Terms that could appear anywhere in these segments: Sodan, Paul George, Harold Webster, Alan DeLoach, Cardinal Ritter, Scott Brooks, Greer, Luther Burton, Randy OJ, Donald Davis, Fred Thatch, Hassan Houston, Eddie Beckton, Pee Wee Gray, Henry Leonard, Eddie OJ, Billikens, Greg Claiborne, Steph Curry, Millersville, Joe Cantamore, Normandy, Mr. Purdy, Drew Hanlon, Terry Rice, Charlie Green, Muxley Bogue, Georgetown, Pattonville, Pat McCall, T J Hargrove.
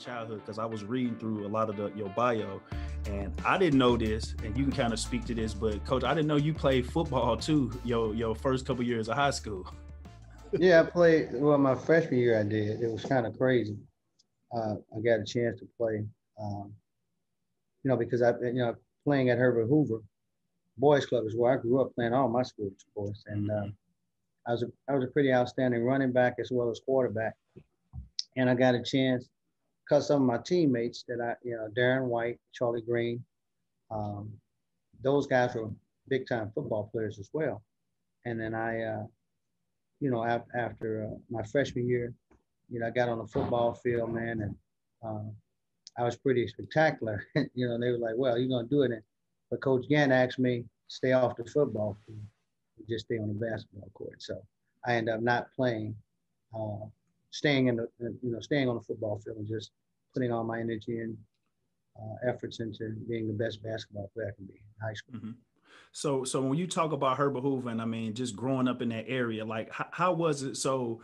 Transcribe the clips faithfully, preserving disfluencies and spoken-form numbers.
childhood, because I was reading through a lot of the, your bio, and I didn't know this, and you can kind of speak to this, but Coach, I didn't know you played football too, your, your first couple years of high school. Yeah, I played, well, my freshman year I did. It was kind of crazy. Uh, I got a chance to play, um, you know, because I, you know, playing at Herbert Hoover Boys Club is where I grew up playing all my sports, of course. And mm-hmm. uh, I was a, I was a pretty outstanding running back as well as quarterback. And I got a chance because some of my teammates that I, you know, Darren White, Charlie Green, um, those guys were big time football players as well. And then I, uh, you know, af after uh, my freshman year, you know, I got on the football field, man, and um, I was pretty spectacular. You know, they were like, well, you're going to do it. And, but Coach Gann asked me, stay off the football field, just stay on the basketball court. So I ended up not playing. Uh, staying in the, you know, staying on the football field and just putting all my energy and uh, efforts into being the best basketball player I can be in high school. Mm-hmm. So, so when you talk about Herbert Hoover, and I mean, just growing up in that area, like how, how was it? So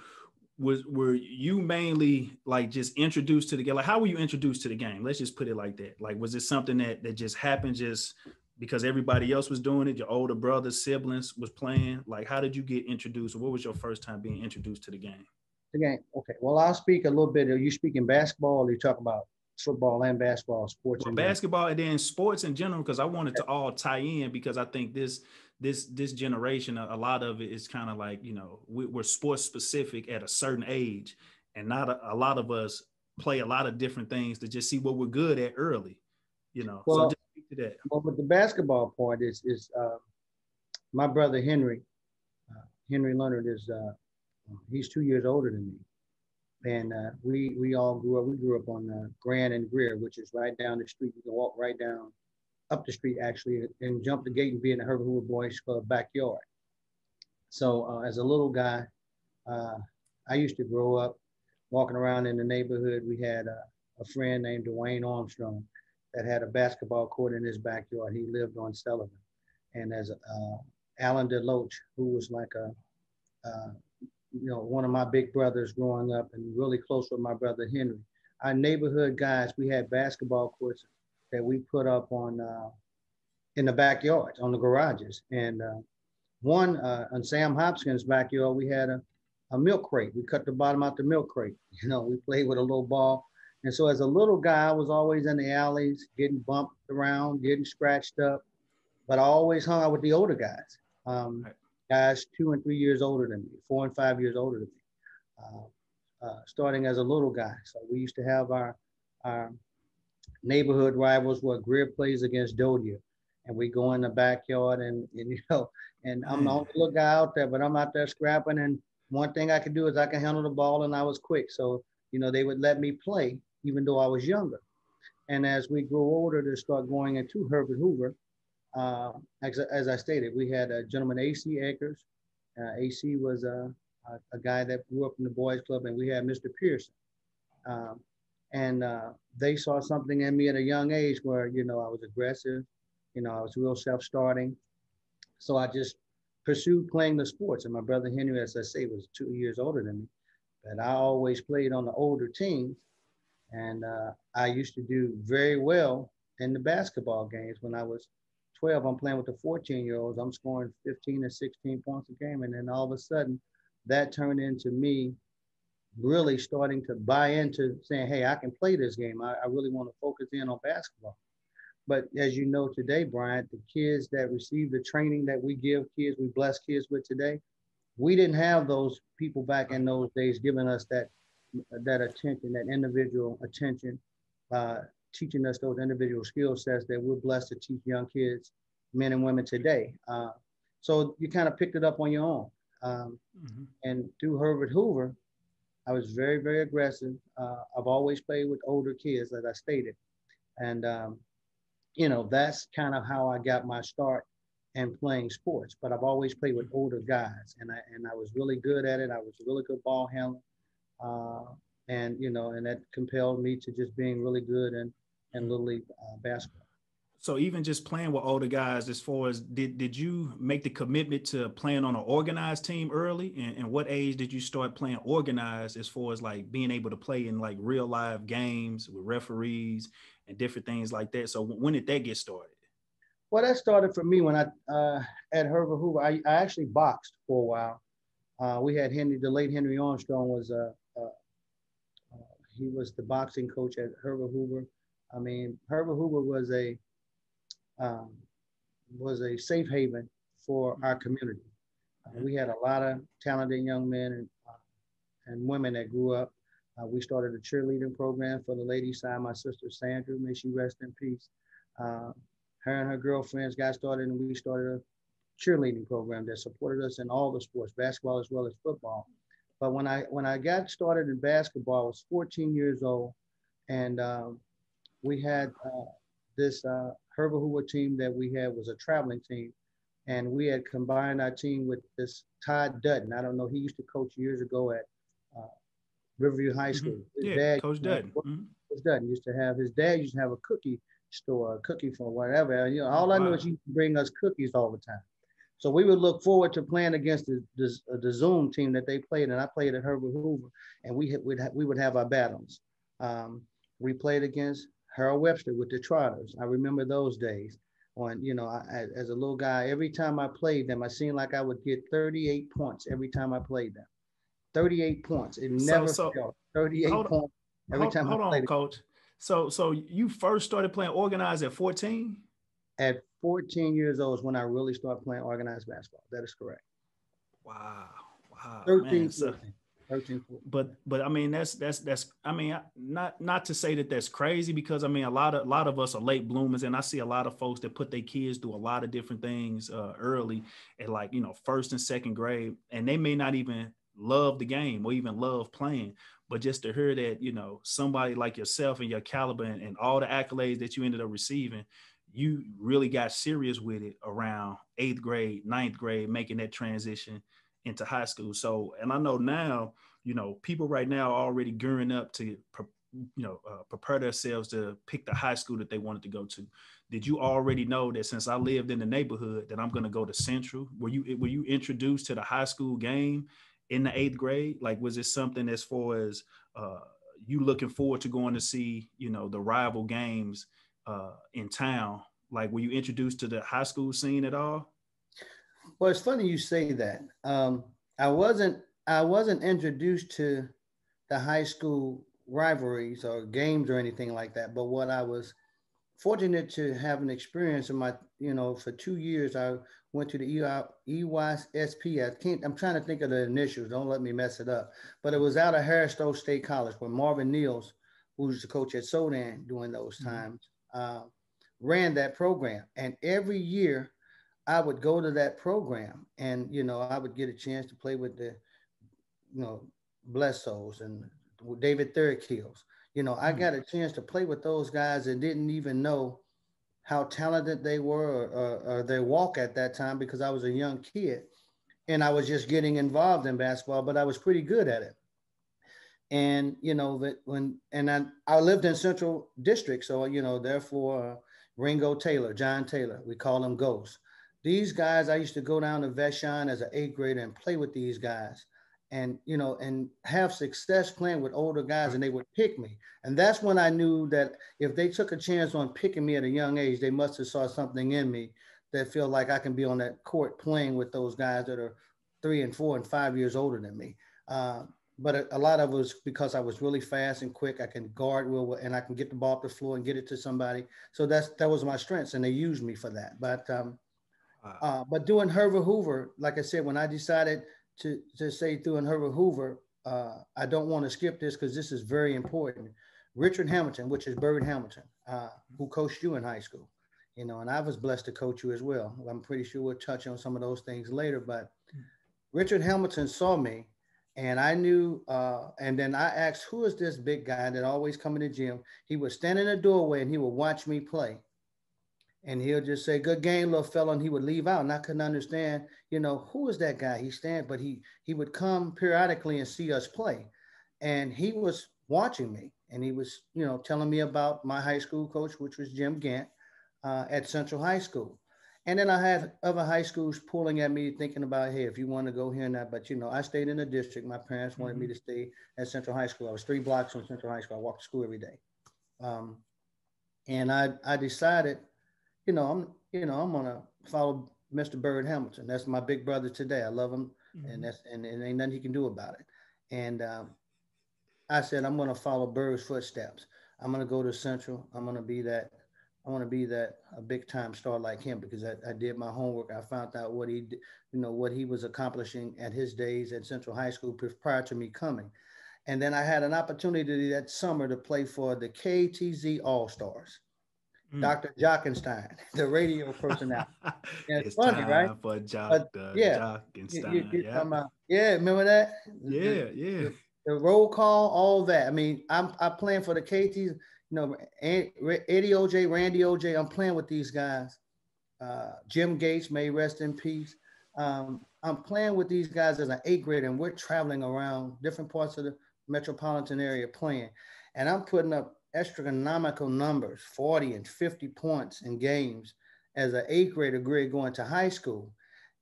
was, were you mainly like just introduced to the game? Like how were you introduced to the game? Let's just put it like that. Like, was it something that, that just happened just because everybody else was doing it? Your older brother, siblings was playing? Like, how did you get introduced? What was your first time being introduced to the game? The game. Okay. Well, I'll speak a little bit. Are you speaking basketball, or you talk about football and basketball, sports? Well, and basketball, and then sports in general, because I wanted to all tie in, because I think this this this generation, a lot of it is kind of like, you know, we, we're sports specific at a certain age, and not a, a lot of us play a lot of different things to just see what we're good at early, you know. Well, so just speak to that. Well, with the basketball part is is uh, my brother Henry, uh, Henry Leonard is. Uh, He's two years older than me, and uh, we we all grew up. We grew up on uh, Grand and Greer, which is right down the street. You can walk right down, up the street actually, and jump the gate and be in the Herbert Hoover Boys Club backyard. So uh, as a little guy, uh, I used to grow up walking around in the neighborhood. We had a, a friend named Dwayne Armstrong that had a basketball court in his backyard. He lived on Sullivan, and as uh, Alan DeLoach, who was like a uh, you know, one of my big brothers growing up and really close with my brother Henry. Our neighborhood guys, we had basketball courts that we put up on, uh, in the backyards, on the garages. And uh, one, uh, on Sam Hopkins' backyard, we had a, a milk crate. We cut the bottom out the milk crate. You know, we played with a little ball. And so as a little guy, I was always in the alleys, getting bumped around, getting scratched up, but I always hung out with the older guys. Um, right. Guys two and three years older than me, four and five years older than me, uh, uh, starting as a little guy. So we used to have our, our neighborhood rivals where Greer plays against Dodia, and we go in the backyard and, and you know, and I'm the only little guy out there, but I'm out there scrapping. And one thing I could do is I could handle the ball, and I was quick. So, you know, they would let me play even though I was younger. And as we grew older, to start going into Herbert Hoover, Uh, as, as I stated, we had a gentleman, A C Akers. Uh, A C was a, a, a guy that grew up in the boys club, and we had Mister Pearson. Um, and uh, they saw something in me at a young age where, you know, I was aggressive, you know, I was real self-starting. So I just pursued playing the sports. And my brother Henry, as I say, was two years older than me, but I always played on the older teams. And uh, I used to do very well in the basketball games. When I was twelve, I'm playing with the fourteen year olds. I'm scoring fifteen or sixteen points a game. And then all of a sudden that turned into me really starting to buy into saying, hey, I can play this game. I, I really want to focus in on basketball. But as you know, today, Brian, the kids that receive the training that we give kids, we bless kids with today, we didn't have those people back in those days giving us that, that attention, that individual attention, uh, teaching us those individual skill sets that we're blessed to teach young kids, men and women today. Uh, so you kind of picked it up on your own. Um, mm-hmm. And through Herbert Hoover, I was very, very aggressive. Uh, I've always played with older kids, as I stated. And, um, you know, that's kind of how I got my start in playing sports, but I've always played with older guys, and I, and I was really good at it. I was a really good ball handler. Uh, and, you know, and that compelled me to just being really good and, and Little League uh, basketball. So even just playing with older guys, as far as did, did you make the commitment to playing on an organized team early? And, and what age did you start playing organized as far as like being able to play in like real live games with referees and different things like that? So when did that get started? Well, that started for me when I, uh, at Herbert Hoover, I, I actually boxed for a while. Uh, we had Henry, the late Henry Armstrong was, uh, uh, uh, he was the boxing coach at Herbert Hoover. I mean, Herbert Hoover was a, Um, was a safe haven for our community. Uh, we had a lot of talented young men and, uh, and women that grew up. Uh, we started a cheerleading program for the ladies' side. My sister Sandra, may she rest in peace. Uh, her and her girlfriends got started, and we started a cheerleading program that supported us in all the sports, basketball as well as football. But when I when I got started in basketball, I was fourteen years old, and um, we had uh, this. Uh, Herbert Hoover team that we had was a traveling team, and we had combined our team with this Todd Dutton. I don't know, he used to coach years ago at uh, Riverview High School. Mm-hmm. His yeah, dad, Coach Dutton. Mm-hmm. Coach Dutton used to have, his dad used to have a cookie store, a cookie for whatever. You know, all oh, I wow. know is he used to bring us cookies all the time. So we would look forward to playing against the, the, the Zoom team that they played, and I played at Herbert Hoover, and we, had, we'd ha we would have our battles. Um, we played against Harold Webster with the Trotters. I remember those days when, you know, I, as a little guy, every time I played them, I seemed like I would get thirty-eight points every time I played them. thirty-eight points. It never so, so, failed. thirty-eight points on, every hold, time hold I played on, Coach. It. So, so you first started playing organized at fourteen? At fourteen years old is when I really started playing organized basketball. That is correct. Wow. Wow. thirteen, man, thirteen. But but I mean that's that's that's I mean not not to say that that's crazy, because I mean a lot of a lot of us are late bloomers, and I see a lot of folks that put their kids through a lot of different things uh, early at like you know first and second grade, and they may not even love the game or even love playing, but just to hear that you know somebody like yourself and your caliber and, and all the accolades that you ended up receiving, you really got serious with it around eighth grade, ninth grade, making that transition into high school. So, and I know now, you know, people right now are already gearing up to, you know, uh, prepare themselves to pick the high school that they wanted to go to. Did you already know that since I lived in the neighborhood that I'm going to go to Central? Were you, were you introduced to the high school game in the eighth grade? Like, was it something as far as uh, you looking forward to going to see, you know, the rival games uh, in town? Like, were you introduced to the high school scene at all? Well, it's funny you say that. Um, I wasn't I wasn't introduced to the high school rivalries or games or anything like that. But what I was fortunate to have an experience in my, you know, for two years, I went to the E Y S P. I can't, I'm trying to think of the initials. Don't let me mess it up. But it was out of Harris Stowe State College where Marvin Neils, who was the coach at Sodan during those times, uh, ran that program. And every year, I would go to that program, and, you know, I would get a chance to play with the, you know, Blessos and David Thurkills. You know, I got a chance to play with those guys and didn't even know how talented they were or, or, or their walk at that time, because I was a young kid and I was just getting involved in basketball, but I was pretty good at it. And, you know, that when, and I, I lived in Central District. So, you know, therefore uh, Ringo Taylor, John Taylor, we call them Ghosts. These guys, I used to go down to Vashon as an eighth grader and play with these guys and, you know, and have success playing with older guys, and they would pick me. And that's when I knew that if they took a chance on picking me at a young age, they must have saw something in me that felt like I can be on that court playing with those guys that are three and four and five years older than me. Uh, but a, a lot of it was because I was really fast and quick. I can guard well, and I can get the ball up the floor and get it to somebody. So that's, that was my strengths, and they used me for that. But, um, Uh, but doing Herbert Hoover, like I said, when I decided to, to say through in Herbert Hoover, uh, I don't want to skip this because this is very important. Richard Hamilton, which is Bird Hamilton, uh, who coached you in high school, you know, and I was blessed to coach you as well. I'm pretty sure we'll touch on some of those things later, but Richard Hamilton saw me, and I knew, uh, and then I asked, who is this big guy that always come in the gym? He would stand in the doorway and he would watch me play. And he'll just say, good game, little fella, and he would leave out. And I couldn't understand, you know, who is that guy? He stand, but he he would come periodically and see us play. And he was watching me. And he was, you know, telling me about my high school coach, which was Jim Gantt. uh, at Central High School. And then I had other high schools pulling at me, thinking about, hey, if you want to go here and that, but you know, I stayed in the district. My parents wanted mm-hmm. me to stay at Central High School. I was three blocks from Central High School. I walked to school every day. Um, and I, I decided, you know, I'm, you know, I'm going to follow Mister Bird Hamilton. That's my big brother today. I love him. Mm-hmm. And that's, and, and ain't nothing he can do about it. And um, I said, I'm going to follow Bird's footsteps. I'm going to go to Central. I'm going to be that. I want to be that a big time star like him, because I, I did my homework. I found out what he, you know, what he was accomplishing at his days at Central High School prior to me coming. And then I had an opportunity that summer to play for the K T Z All-Stars. Mm. Doctor Jockenstein, the radio personality. Yeah, it's, it's funny, time, right? For Jock, uh, yeah. Jockenstein. You, you, yeah. Uh, yeah, remember that? Yeah, the, yeah. The, the roll call, all that. I mean, I'm I playing for the K T Z. You know, Eddie O J, Randy O J, I'm playing with these guys. Uh, Jim Gates, may rest in peace. Um, I'm playing with these guys as an eighth grader, and we're traveling around different parts of the metropolitan area playing. And I'm putting up astronomical numbers, forty and fifty points in games as an eighth grader grade going to high school.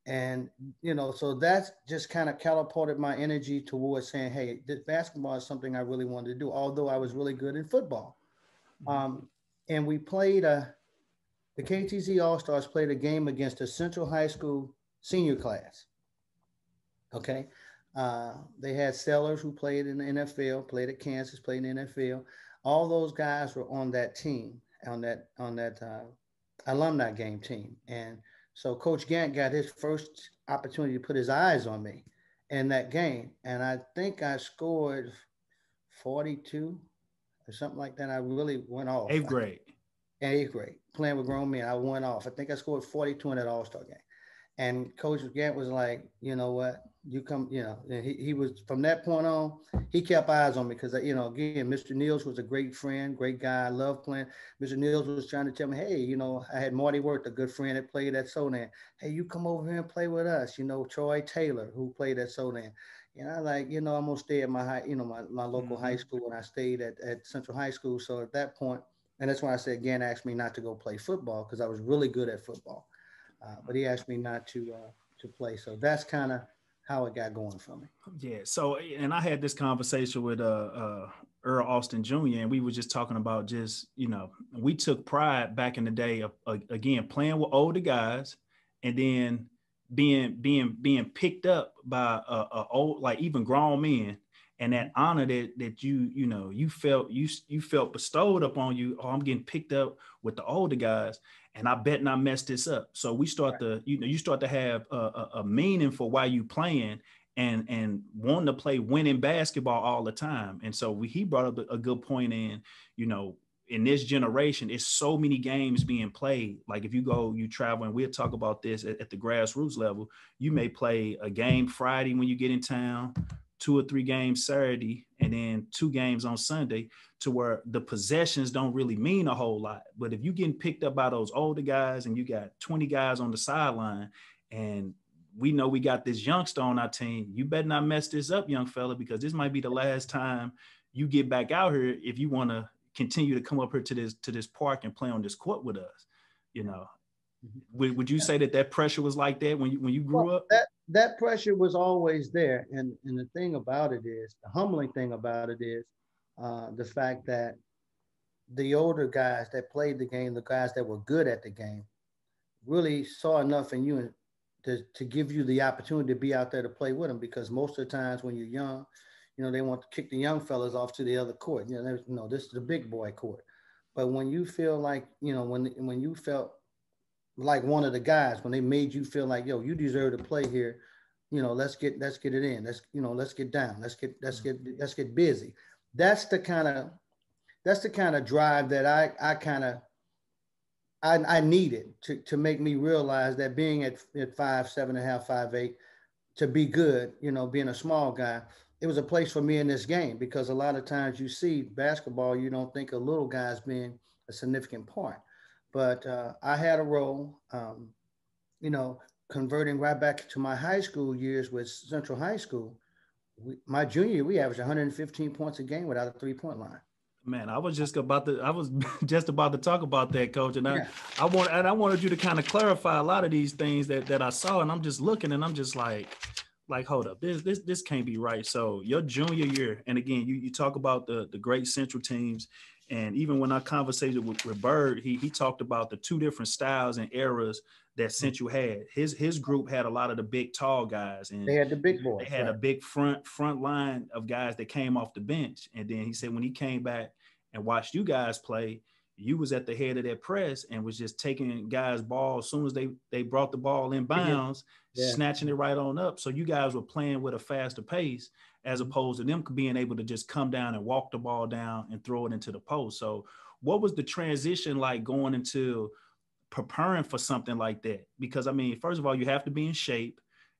And, you know, so that's just kind of catapulted my energy towards saying, hey, this basketball is something I really wanted to do, although I was really good in football. Um, and we played, a, the K T Z All-Stars played a game against the Central High School senior class, okay? Uh, they had Sellers, who played in the N F L, played at Kansas, played in the N F L. All those guys were on that team, on that on that uh, alumni game team. And so Coach Gantt got his first opportunity to put his eyes on me in that game. And I think I scored forty-two or something like that. I really went off. Eighth grade. Eighth grade, playing with grown men. I went off. I think I scored forty-two in that All-Star game. And Coach Gantt was like, you know what, you come, you know, and he, he was, from that point on, he kept eyes on me because, you know, again, Mister Neils was a great friend, great guy. I loved playing. Mister Neils was trying to tell me, hey, you know, I had Marty Worth, a good friend that played at Sodan. Hey, you come over here and play with us. You know, Troy Taylor, who played at Sodan. And I like, you know, I'm going to stay at my high, you know, my, my local mm-hmm. high school, and I stayed at, at Central High School. So at that point, and that's when I said, Gann asked me not to go play football because I was really good at football. Uh, but he asked me not to uh, to play. So that's kind of how it got going for me. Yeah. So, and I had this conversation with uh, uh, Earl Austin Junior, and we were just talking about just, you know, we took pride back in the day of, uh, again, playing with older guys and then being being being picked up by a, a old, like even grown men, and that honor that that you you know you felt you you felt bestowed upon you. Oh, I'm getting picked up with the older guys, and I bet not mess this up. So we start right. to you know you start to have a, a, a meaning for why you playing and and wanting to play winning basketball all the time. And so we, he brought up a good point in you know. in this generation, it's so many games being played. Like if you go, you travel, and we'll talk about this at, at the grassroots level, you may play a game Friday when you get in town, two or three games Saturday, and then two games on Sunday, to where the possessions don't really mean a whole lot. But if you're getting picked up by those older guys and you got twenty guys on the sideline, and we know we got this youngster on our team, you better not mess this up, young fella, because this might be the last time you get back out here if you want to continue to come up here to this to this park and play on this court with us. You know, would, would you say that that pressure was like that when you when you grew well, up? That that pressure was always there, and and the thing about it is, the humbling thing about it is uh, the fact that the older guys that played the game, the guys that were good at the game, really saw enough in you to to give you the opportunity to be out there to play with them, because most of the times when you're young, you know, they want to kick the young fellas off to the other court. You know, there's, no, this is the big boy court. But when you feel like, you know, when when you felt like one of the guys, when they made you feel like, yo, you deserve to play here, you know, let's get let's get it in. Let's you know, let's get down. Let's get let's get let's get busy. That's the kind of that's the kind of drive that I I kind of I I needed to to make me realize that being at at five seven and a half five eight to be good, you know, being a small guy. It was a place for me in this game, because a lot of times you see basketball, you don't think of little guys being a significant part. But uh, I had a role, um, you know, converting right back to my high school years with Central High School. We, my junior year, we averaged one hundred fifteen points a game without a three-point line. Man, I was just about to I was just about to talk about that, Coach, and I yeah. I want and I wanted you to kind of clarify a lot of these things that that I saw, and I'm just looking and I'm just like like hold up, this this this can't be right. So your junior year, and again, you you talk about the the great Central teams, and even when I conversated with, with Bird, he he talked about the two different styles and eras that Central had. His his group had a lot of the big tall guys, and they had the big boys. They had right. a big front front line of guys that came off the bench. And then he said when he came back and watched you guys play, you was at the head of that press and was just taking guys' balls as soon as they they brought the ball in bounds, yeah. snatching it right on up. So you guys were playing with a faster pace as opposed to them being able to just come down and walk the ball down and throw it into the post. So what was the transition like going into preparing for something like that? Because I mean, first of all, you have to be in shape.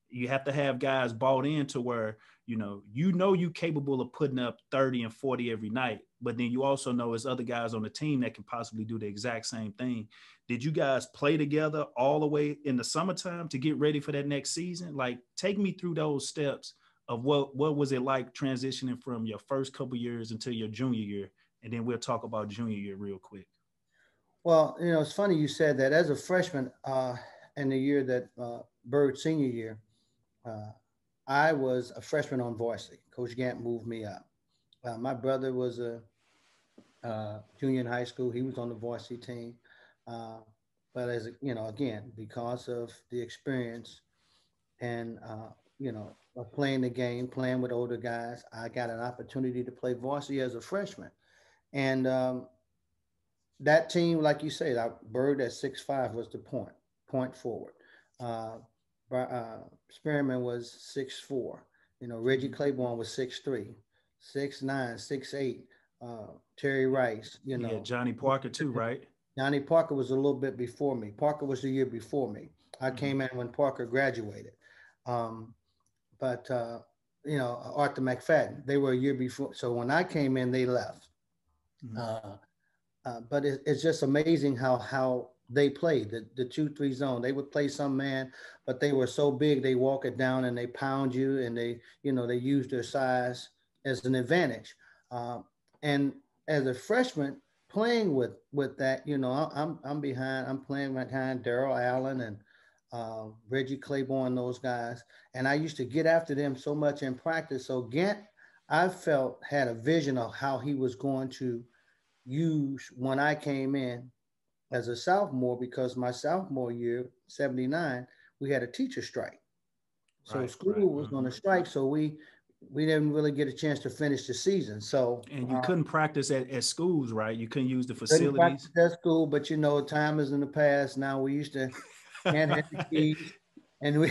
You have to have guys bought in to where, you know, you know, you capable of putting up thirty and forty every night, but then you also know there's other guys on the team that can possibly do the exact same thing. Did you guys play together all the way in the summertime to get ready for that next season? Like, take me through those steps of what, what was it like transitioning from your first couple years until your junior year? And then we'll talk about junior year real quick. Well, you know, it's funny you said that. As a freshman uh, in the year that uh, Bird's senior year, uh, I was a freshman on varsity. Coach Gantt moved me up. Uh, my brother was a uh, junior in high school. He was on the varsity team. Uh, but as you know, again, because of the experience and uh, you know, of playing the game, playing with older guys, I got an opportunity to play varsity as a freshman, and. Um, That team, like you said, I, Bird at six five was the point, point forward. Uh, uh, Spearman was six four. You know, Reggie Claiborne was six three, six nine, six eight. Uh, Terry Rice, you know. Yeah, Johnny Parker too, right? Johnny Parker was a little bit before me. Parker was the year before me. I mm-hmm. came in when Parker graduated. Um, but, uh, you know, Arthur McFadden, they were a year before. So when I came in, they left. Mm-hmm. uh, Uh, but it, it's just amazing how how they played, the, the two three zone. They would play some man, but they were so big, they walk it down and they pound you, and they, you know, they use their size as an advantage. Uh, and as a freshman, playing with with that, you know, I, I'm, I'm behind, I'm playing behind Darryl Allen and uh, Reggie Claiborne, those guys. And I used to get after them so much in practice. So Gantt, I felt, had a vision of how he was going to use when I came in as a sophomore, because my sophomore year, seventy-nine, we had a teacher strike. So right, school right. was going to strike. So we, we didn't really get a chance to finish the season. So, and you uh, couldn't practice at, at schools, right? You couldn't use the facilities. Couldn't practice at school, but you know, time is in the past. Now we used to handheld the keys and we,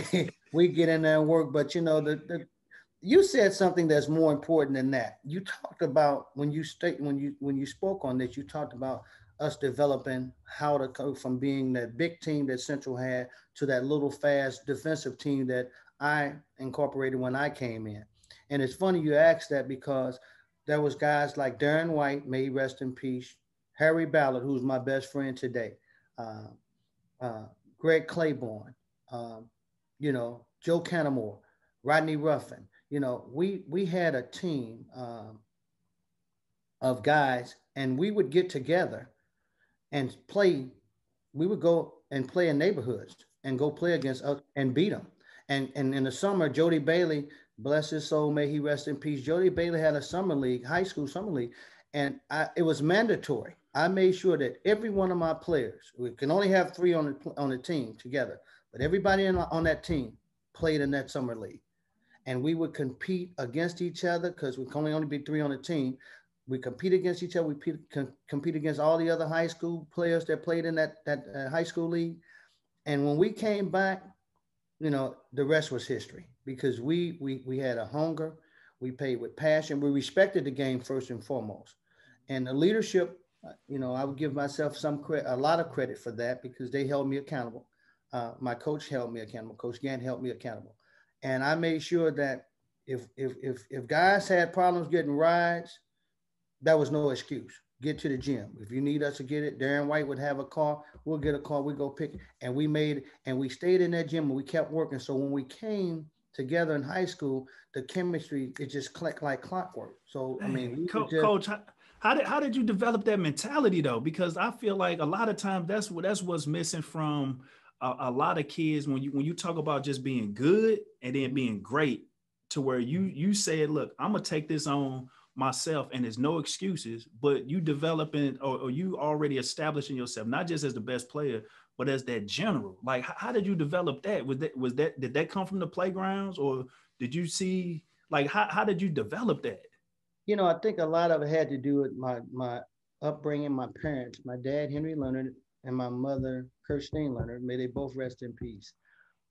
we get in there and work, but you know, the, the you said something that's more important than that. You talked about when you state when you when you spoke on this, you talked about us developing how to go from being that big team that Central had to that little fast defensive team that I incorporated when I came in. And it's funny you asked that, because there was guys like Darren White, may he rest in peace, Harry Ballard, who's my best friend today, uh, uh, Greg Claiborne, um, you know, Joe Cantamore, Rodney Ruffin. You know, we we had a team um, of guys, and we would get together and play. We would go and play in neighborhoods and go play against us and beat them. And, and in the summer, Jody Bailey, bless his soul, may he rest in peace. Jody Bailey had a summer league, high school summer league, and I, it was mandatory. I made sure that every one of my players, we can only have three on the, on the team together, but everybody in, on that team played in that summer league. And we would compete against each other, because we can only, only be three on a team. We compete against each other. We pe- com- compete against all the other high school players that played in that, that uh, high school league. And when we came back, you know, the rest was history, because we, we, we had a hunger. We played with passion. We respected the game first and foremost. And the leadership, you know, I would give myself some cre- a lot of credit for that, because they held me accountable. Uh, my coach held me accountable. Coach Gann held me accountable. And I made sure that if, if if if guys had problems getting rides, that was no excuse. Get to the gym. If you need us to get it, Darren White would have a car. We'll get a car. We go pick. And we made, and we stayed in that gym and we kept working. So when we came together in high school, the chemistry, it just clicked like clockwork. So, I mean, we Co- just, Coach, How did how did you develop that mentality though? Because I feel like a lot of times that's what that's what's missing from a, a lot of kids when you when you talk about just being good and then being great, to where you you said, look, I'm gonna take this on myself and there's no excuses, but you developing or, or you already establishing yourself not just as the best player, but as that general. Like how, how did you develop that? Was that was that did that come from the playgrounds, or did you see like how how did you develop that? You know, I think a lot of it had to do with my my upbringing, my parents, my dad, Henry Leonard, and my mother, Kirstine Leonard, may they both rest in peace.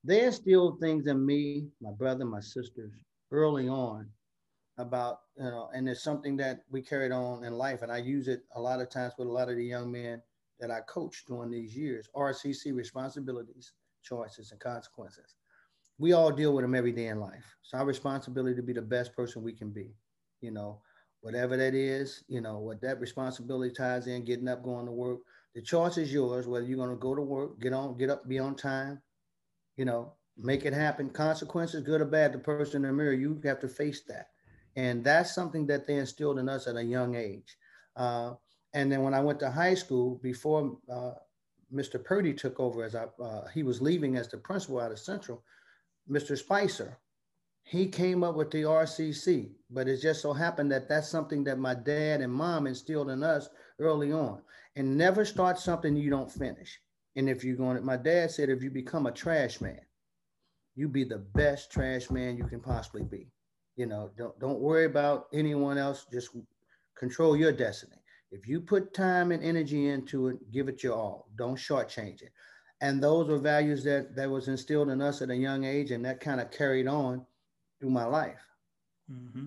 They instilled things in me, my brother, my sisters, early on about, you know, and it's something that we carried on in life. And I use it a lot of times with a lot of the young men that I coached during these years, R C C, responsibilities, choices, and consequences. We all deal with them every day in life. It's our responsibility to be the best person we can be. You know, whatever that is, you know, what that responsibility ties in, getting up, going to work. The choice is yours, whether you're going to go to work, get on, get up, be on time, you know, make it happen. Consequences, good or bad, the person in the mirror, you have to face that. And that's something that they instilled in us at a young age. Uh, and then when I went to high school, before uh, Mister Purdy took over, as I, uh, he was leaving as the principal out of Central, Mister Spicer, he came up with the R C C, but it just so happened that that's something that my dad and mom instilled in us early on. And never start something you don't finish. And if you're going to, my dad said, if you become a trash man, you be the best trash man you can possibly be. You know, don't, don't worry about anyone else, just control your destiny. If you put time and energy into it, give it your all, don't shortchange it. And those are values that, that was instilled in us at a young age, and that kind of carried on through my life. Mm-hmm.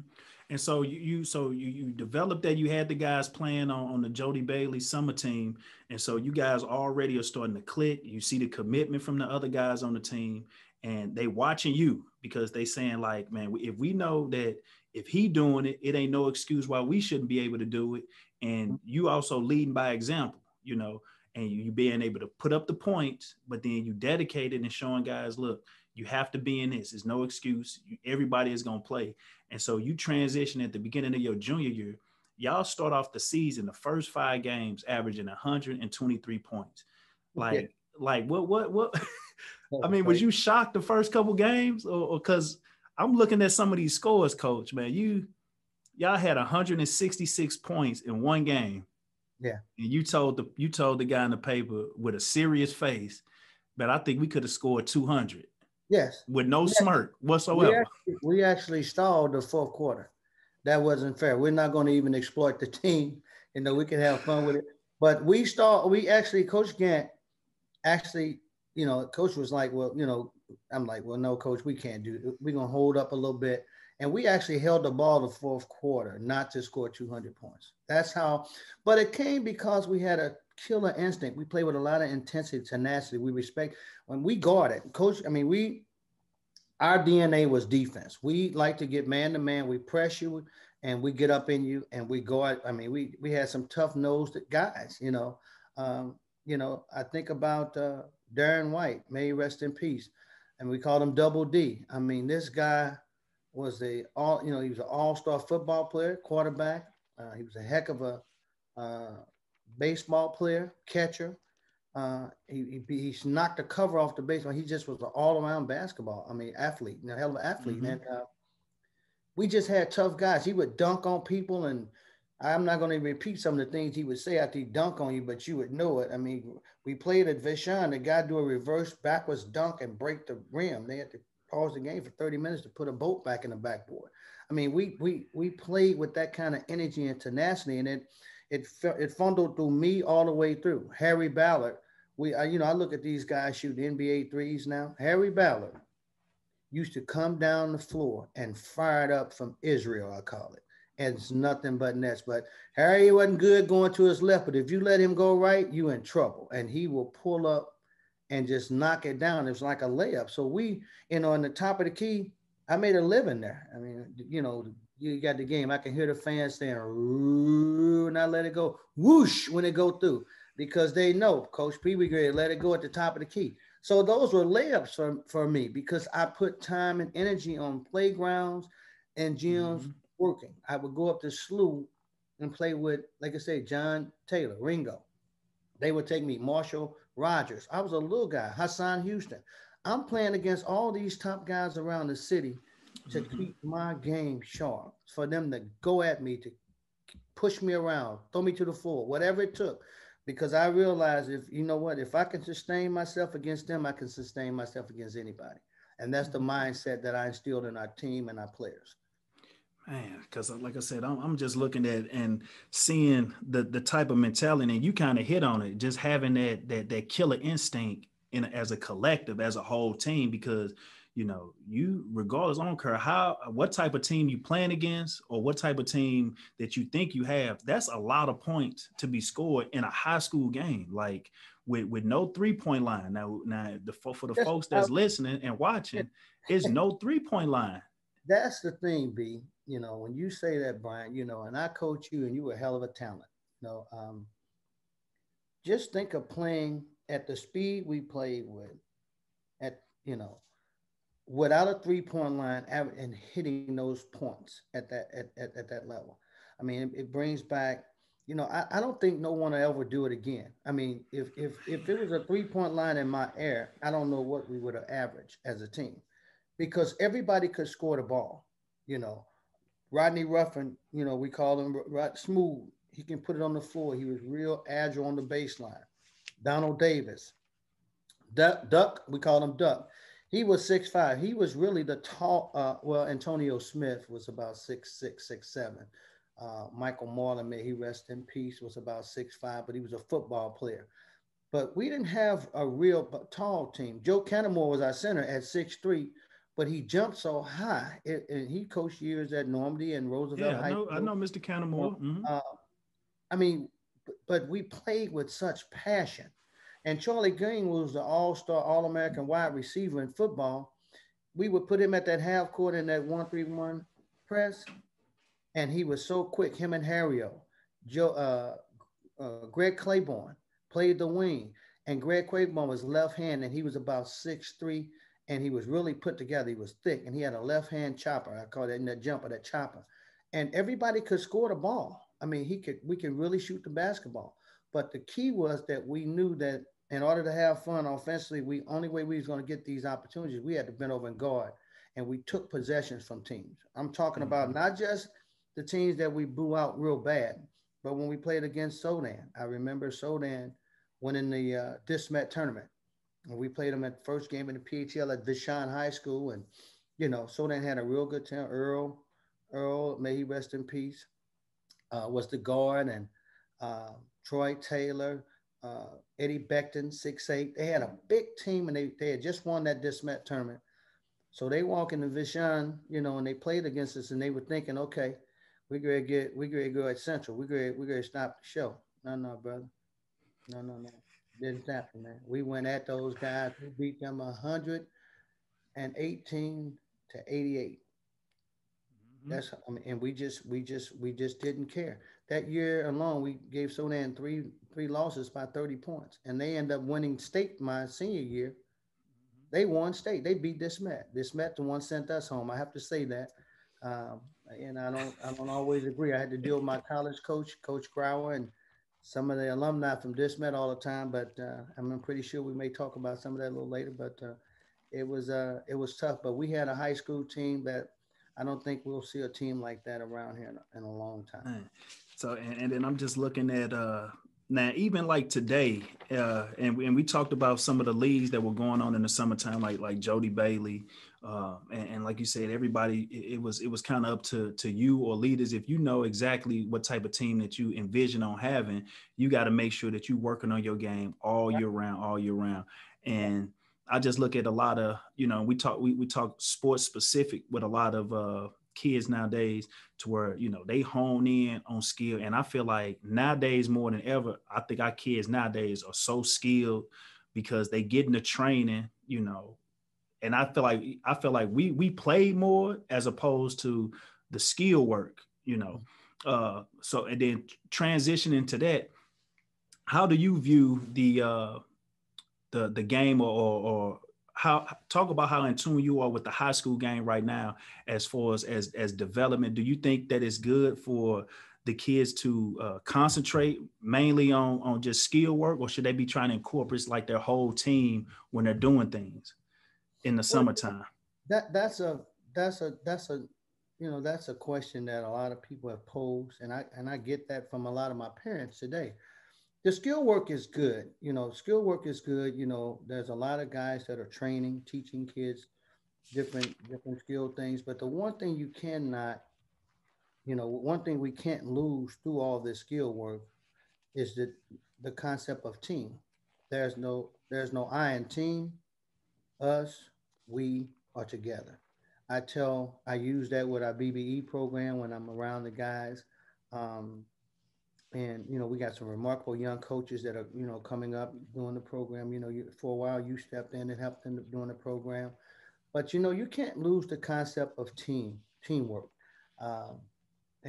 And so you, you so you you developed that. You had the guys playing on, on the Jody Bailey summer team, and so you guys already are starting to click. You see the commitment from the other guys on the team, and they watching you because they saying like, man, if we know that if he doing it, it ain't no excuse why we shouldn't be able to do it. And mm-hmm. you also leading by example, you know, and you being able to put up the points, but then you dedicated and showing guys, look, you have to be in this. There's no excuse. You, everybody is going to play. And so you transition at the beginning of your junior year. Y'all start off the season, the first five games, averaging one hundred twenty-three points. Like, yeah. like what, what, what? I mean, was you shocked the first couple games? Or because I'm looking at some of these scores, Coach, man, you, y'all had one hundred sixty-six points in one game. Yeah. And you told the, you told the guy in the paper with a serious face that I think we could have scored two hundred. Yes. With no yes. smirk whatsoever. We actually, we actually stalled the fourth quarter. That wasn't fair. We're not going to even exploit the team. You know, we can have fun with it. But we stalled. We actually, Coach Gantt, actually, you know, Coach was like, well, you know, I'm like, well, no, Coach, we can't do it. We're going to hold up a little bit. And we actually held the ball the fourth quarter, not to score two hundred points. That's how. But it came because we had a killer instinct. We play with a lot of intensity, tenacity. We respect when we guard it. Coach, I mean, we, our D N A was defense. We like to get man to man. We press you and we get up in you and we guard. I mean, we, we had some tough nosed guys, you know, um, you know, I think about uh, Darren White, may he rest in peace. And we called him Double D. I mean, this guy was a all, you know, he was an all-star football player, quarterback. Uh, he was a heck of a, uh, baseball player, catcher. Uh, he, he he knocked the cover off the baseball. He just was an all-around basketball. I mean, athlete, a hell of an athlete. Mm-hmm. And uh, we just had tough guys. He would dunk on people, and I'm not going to repeat some of the things he would say after he dunk on you, but you would know it. I mean, we played at Vashon. The guy do a reverse backwards dunk and break the rim. They had to pause the game for thirty minutes to put a boat back in the backboard. I mean, we we we played with that kind of energy and tenacity, and it. It it funneled through me all the way through. Harry Ballard, we I, you know I look at these guys shooting N B A threes now. Harry Ballard used to come down the floor and fire it up from Israel, I call it, and it's nothing but nets. But Harry wasn't good going to his left, but if you let him go right, you in trouble, and he will pull up and just knock it down. It was like a layup. So we, you know, on the top of the key, I made a living there. I mean, you know. You got the game. I can hear the fans saying, ooh, and I let it go, whoosh, when it go through, because they know Coach Pee Wee Gray let it go at the top of the key. So those were layups for, for me because I put time and energy on playgrounds and gyms mm-hmm. working. I would go up to S L U and play with, like I say, John Taylor, Ringo. They would take me, Marshall Rogers. I was a little guy, Hassan Houston. I'm playing against all these top guys around the city to mm-hmm. keep my game sharp, for them to go at me, to push me around, throw me to the floor, whatever it took. Because I realized, if you know what, if I can sustain myself against them, I can sustain myself against anybody. And that's the mindset that I instilled in our team and our players. Man, because like I said, I'm, I'm just looking at and seeing the the type of mentality, and you kind of hit on it, just having that that that killer instinct in as a collective, as a whole team, because you know, you regardless, I don't care how, what type of team you playing against or what type of team that you think you have, that's a lot of points to be scored in a high school game, like with, with no three-point line. Now, now the, for, for the that's, folks that's I, listening and watching, it's no three-point line. That's the thing, B. You know, when you say that, Brian, you know, and I coach you and you were a hell of a talent. You know, um, just think of playing at the speed we played with, at, you know, without a three-point line and hitting those points at that at, at, at that level. I mean, it, it brings back, you know, I, I don't think no one will ever do it again. I mean, if if if it was a three-point line in my air, I don't know what we would have averaged as a team, because everybody could score the ball. You know, Rodney Ruffin, you know, we call him right, smooth. He can put it on the floor. He was real agile on the baseline. Donald Davis, Duck, Duck we call him Duck. He was six five. He was really the tall, uh, well, Antonio Smith was about six six, six seven. Uh, Michael Marlin, may he rest in peace, was about six five, but he was a football player. But we didn't have a real tall team. Joe Cantamore was our center at six three, but he jumped so high. It, and he coached years at Normandy and Roosevelt yeah, High School. I know Mister Cantamore. Mm-hmm. uh, I mean, but we played with such passion. And Charlie Green was the all-star, all-American wide receiver in football. We would put him at that half court in that one three one press, and he was so quick. Him and Harry, Joe, uh, uh, Greg Claiborne played the wing, and Greg Claiborne was left-handed, and he was about six three, and he was really put together. He was thick, and he had a left-hand chopper. I call that, that jumper, that chopper. And everybody could score the ball. I mean, he could. We can really shoot the basketball. But the key was that we knew that in order to have fun offensively, we only way we was going to get these opportunities, we had to bend over and guard, and we took possessions from teams. I'm talking mm-hmm. about not just the teams that we blew out real bad, but when we played against Sodan, I remember Sodan winning the uh, DeSmet tournament, and we played them at the first game in the P H L at Vashon High School, and you know Sodan had a real good team. Earl, Earl, may he rest in peace, uh, was the guard, and uh, Troy Taylor. Uh, Eddie Beckton, six eight. They had a big team, and they, they had just won that DeSmet tournament. So they walk into Vashon, you know, and they played against us, and they were thinking, okay, we're going to get, we're going to go at Central. We're going to, we're going to stop the show. No, no, brother. No, no, no. Didn't happen, man. We went at those guys. We beat them one hundred eighteen to eighty-eight. Mm-hmm. That's, I mean, and we just, we just, we just didn't care. That year alone, we gave Sodan three, three losses by thirty points, and they end up winning state my senior year. They won state. They beat DeSmet. DeSmet, the one sent us home. I have to say that, um, and I don't, I don't always agree. I had to deal with my college coach, Coach Grower, and some of the alumni from DeSmet all the time. But uh, I'm pretty sure we may talk about some of that a little later. But uh, it was, uh, it was tough. But we had a high school team that I don't think we'll see a team like that around here in a, in a long time. So, and, and then I'm just looking at uh, now, even like today, uh, and, we, and we talked about some of the leagues that were going on in the summertime, like like Jody Bailey, uh, and, and like you said, everybody, it, it was it was kind of up to, to you or leaders. If you know exactly what type of team that you envision on having, you got to make sure that you're working on your game all year round, all year round. And I just look at a lot of, you know, we talk we, we talk sports specific with a lot of uh, kids nowadays, to where, you know, they hone in on skill. And I feel like nowadays more than ever, I think our kids nowadays are so skilled because they get in the training, you know, and I feel like, I feel like we, we play more as opposed to the skill work, you know? Uh, so, and then transitioning to that, how do you view the, uh, the, the game or, or, or how, talk about how in tune you are with the high school game right now, as far as, as, as development. Do you think that it's good for the kids to uh, concentrate mainly on, on just skill work, or should they be trying to incorporate like their whole team when they're doing things in the well, summertime? That that's a that's a that's a you know that's a question that a lot of people have posed, and I and I get that from a lot of my parents today. The skill work is good, you know. Skill work is good, you know. There's a lot of guys that are training, teaching kids different different skill things, but the one thing you cannot You know, one thing we can't lose through all this skill work is the, the concept of team. There's no there's no I in team. Us, we are together. I tell, I use that with our B B E program when I'm around the guys. Um, and, you know, we got some remarkable young coaches that are, you know, coming up doing the program. You know, you, for a while you stepped in and helped them doing the program. But, you know, you can't lose the concept of team, teamwork. Um,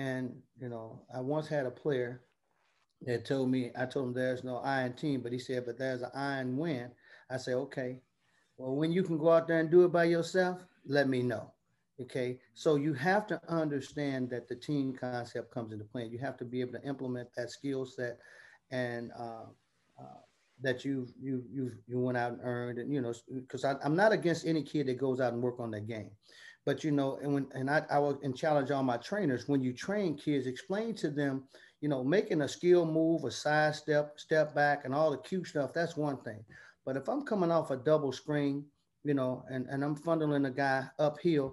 And, you know, I once had a player that told me, I told him there's no I in team, but he said, but there's an I in win. I said, okay, well, when you can go out there and do it by yourself, let me know, okay? So you have to understand that the team concept comes into play. You have to be able to implement that skill set and uh, uh, that you you you you went out and earned, and, you know, because I'm not against any kid that goes out and work on their game. But, you know, and when and I, I will and challenge all my trainers, when you train kids, explain to them, you know, making a skill move, a side step, step back, and all the cute stuff, that's one thing. But if I'm coming off a double screen, you know, and, and I'm funneling a guy uphill,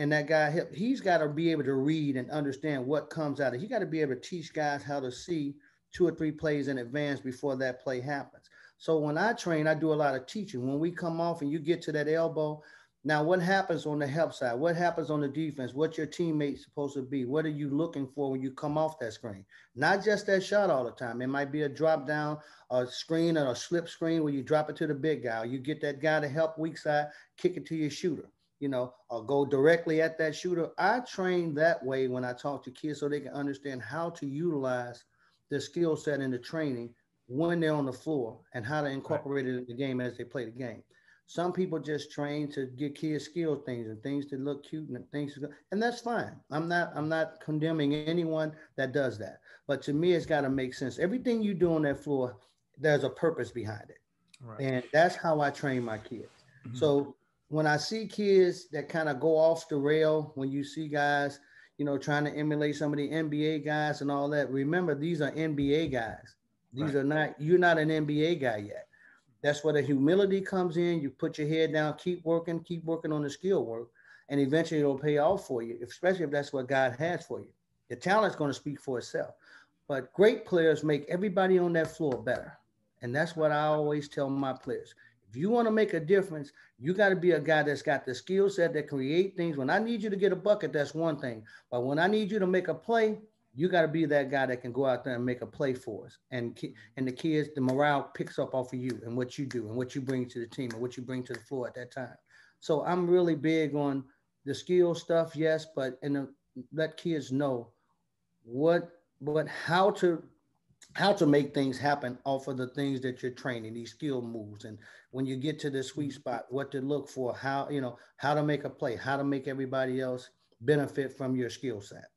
and that guy, he's got to be able to read and understand what comes out of it. You got to be able to teach guys how to see two or three plays in advance before that play happens. So when I train, I do a lot of teaching. When we come off and you get to that elbow, now, what happens on the help side? What happens on the defense? What's your teammate supposed to be? What are you looking for when you come off that screen? Not just that shot all the time. It might be a drop down, a screen, or a slip screen where you drop it to the big guy. Or you get that guy to help weak side, kick it to your shooter, you know, or go directly at that shooter. I train that way when I talk to kids so they can understand how to utilize the skill set in the training when they're on the floor and how to incorporate it in the game as they play the game. Some people just train to get kids skill things and things that look cute and things, and that's fine. I'm not, I'm not condemning anyone that does that. But to me, it's got to make sense. Everything you do on that floor, there's a purpose behind it. Right. And that's how I train my kids. Mm-hmm. So when I see kids that kind of go off the rail, when you see guys, you know, trying to emulate some of the N B A guys and all that, remember, these are N B A guys. These right. are not, you're not an N B A guy yet. That's where the humility comes in. You put your head down, keep working, keep working on the skill work, and eventually it'll pay off for you, especially if that's what God has for you. Your talent's going to speak for itself. But great players make everybody on that floor better. And that's what I always tell my players. If you want to make a difference, you got to be a guy that's got the skill set that create things. When I need you to get a bucket, that's one thing. But when I need you to make a play, you got to be that guy that can go out there and make a play for us. And and the kids, the morale picks up off of you and what you do and what you bring to the team and what you bring to the floor at that time. So I'm really big on the skill stuff, yes, but and the, let kids know what, what, how to, how to make things happen off of the things that you're training, these skill moves. And when you get to the sweet spot, what to look for, how, you know, how to make a play, how to make everybody else benefit from your skill set.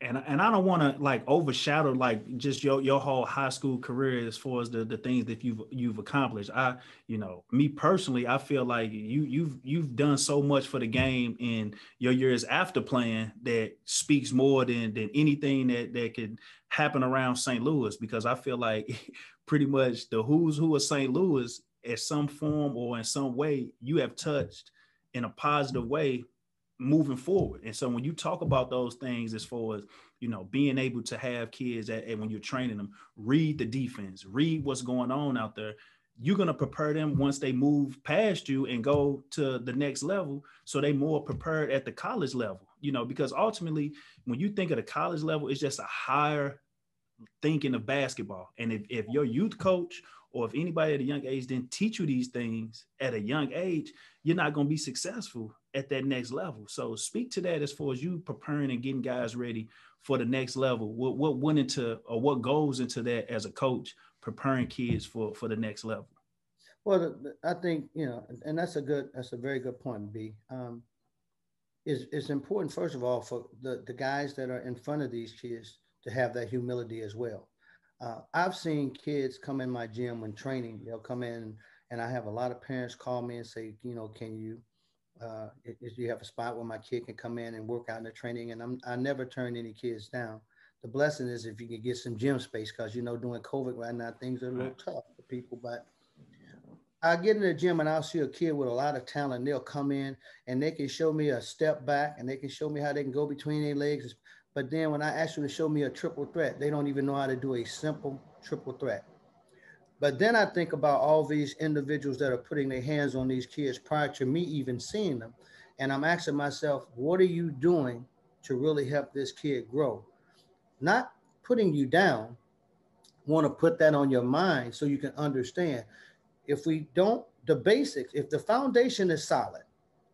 And and I don't want to like overshadow like just your your whole high school career as far as the, the things that you've you've accomplished. I you know me personally, I feel like you you've you've done so much for the game in your years after playing that speaks more than than anything that that could happen around Saint Louis, because I feel like pretty much the who's who of Saint Louis at some form or in some way you have touched in a positive way moving forward. And so when you talk about those things as far as, you know, being able to have kids that, and when you're training them, read the defense, read what's going on out there, you're going to prepare them once they move past you and go to the next level. So they more prepared at the college level, you know, because ultimately when you think of the college level, it's just a higher thinking of basketball. And if, if your youth coach or if anybody at a young age didn't teach you these things at a young age, you're not going to be successful at that next level. So speak to that as far as you preparing and getting guys ready for the next level. What, what went into or what goes into that as a coach preparing kids for, for the next level? Well, I think, you know, and that's a good, that's a very good point, B. Um, it's, it's important, first of all, for the, the guys that are in front of these kids to have that humility as well. Uh, I've seen kids come in my gym when training, they'll come in, and I have a lot of parents call me and say, you know, can you, uh, if you have a spot where my kid can come in and work out in the training, and I'm, I never turn any kids down. The blessing is if you can get some gym space, because, you know, during COVID right now, things are a little tough for people, but I get in the gym and I'll see a kid with a lot of talent. They'll come in and they can show me a step back and they can show me how they can go between their legs. But then when I ask them to show me a triple threat, they don't even know how to do a simple triple threat. But then I think about all these individuals that are putting their hands on these kids prior to me even seeing them. And I'm asking myself, what are you doing to really help this kid grow? Not putting you down. Want to put that on your mind so you can understand. If we don't, the basics, if the foundation is solid,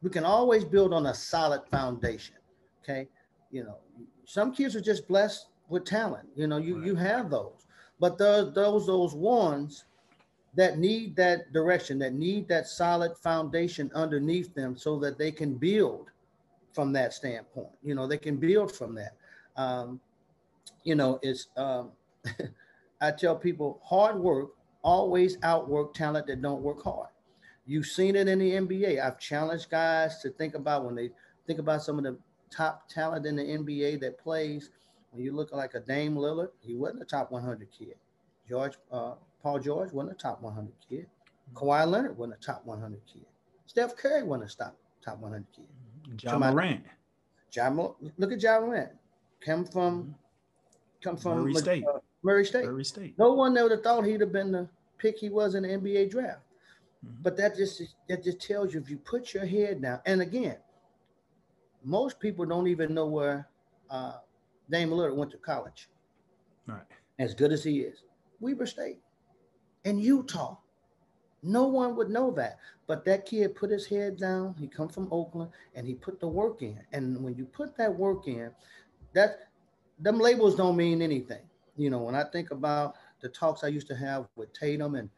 we can always build on a solid foundation, okay? You know, some kids are just blessed with talent. You know, you, right. you have those. But the, those those ones that need that direction, that need that solid foundation underneath them so that they can build from that standpoint. You know, they can build from that. Um, you know, it's, um, I tell people, hard work always outwork talent that don't work hard. You've seen it in the N B A. I've challenged guys to think about when they think about some of the top talent in the N B A that plays. When you look at like a Dame Lillard, he wasn't a top one hundred kid. George, uh, Paul George wasn't a top one hundred kid. Mm-hmm. Kawhi Leonard wasn't a top one hundred kid. Steph Curry wasn't a top top one hundred kid. John Somebody, Morant. John, look at John Morant. Come from, mm-hmm. come from Murray State. Uh, Murray State. Murray State. No one would have thought he'd have been the pick he was in the N B A draft. Mm-hmm. But that just that just tells you if you put your head down. And again, most people don't even know where uh, Dame Lillard went to college. All right. As good as he is, Weber State and Utah. No one would know that. But that kid put his head down. He come from Oakland and he put the work in. And when you put that work in, that them labels don't mean anything. You know, when I think about the talks I used to have with Tatum and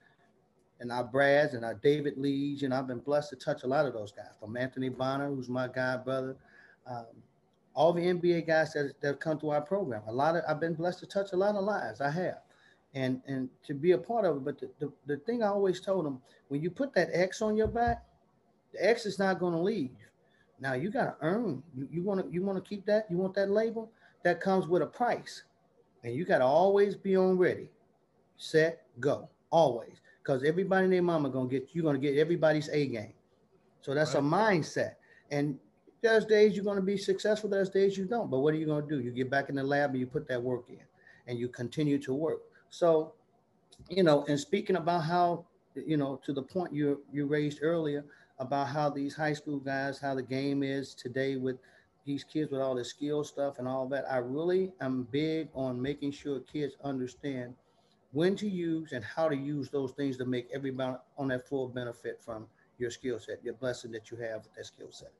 and our Brads and our David Leeds, and I've been blessed to touch a lot of those guys, from Anthony Bonner, who's my guy brother, um, all the N B A guys that that come through our program. A lot of I've been blessed to touch a lot of lives. I have, and and to be a part of it. But the the, the thing I always told them, when you put that X on your back, the X is not going to leave. Now you got to earn. You you want to you want to keep that. You want that label. That comes with a price. And you got to always be on ready, set, go, always. Because everybody and their mama going to get, you're going to get everybody's A game. So that's right. A mindset. And there's days you're going to be successful, there's days you don't. But what are you going to do? You get back in the lab and you put that work in and you continue to work. So, you know, and speaking about how, you know, to the point you you raised earlier about how these high school guys, how the game is today with these kids with all the skill stuff and all that. I really am big on making sure kids understand when to use and how to use those things to make everybody on that full benefit from your skill set, your blessing that you have with that skill set.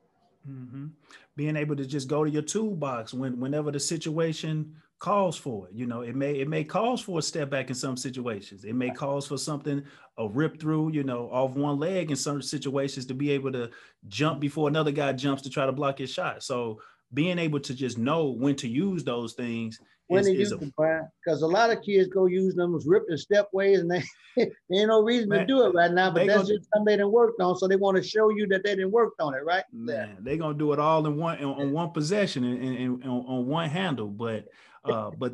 Mm-hmm. Being able to just go to your toolbox when, whenever the situation calls for it. You know, it may, it may cause for a step back in some situations. It may cause for something, a rip through, you know, off one leg in some situations to be able to jump before another guy jumps to try to block his shot. So being able to just know when to use those things. When is, they is use them, because a lot of kids go use them ripped and stepways, and they, they ain't no reason man, to do it right now, but that's just something they didn't work on, so they want to show you that they didn't work on it, right? Man, yeah. They're going to do it all in one, on, on one possession and, and, and on, on one handle, but uh, but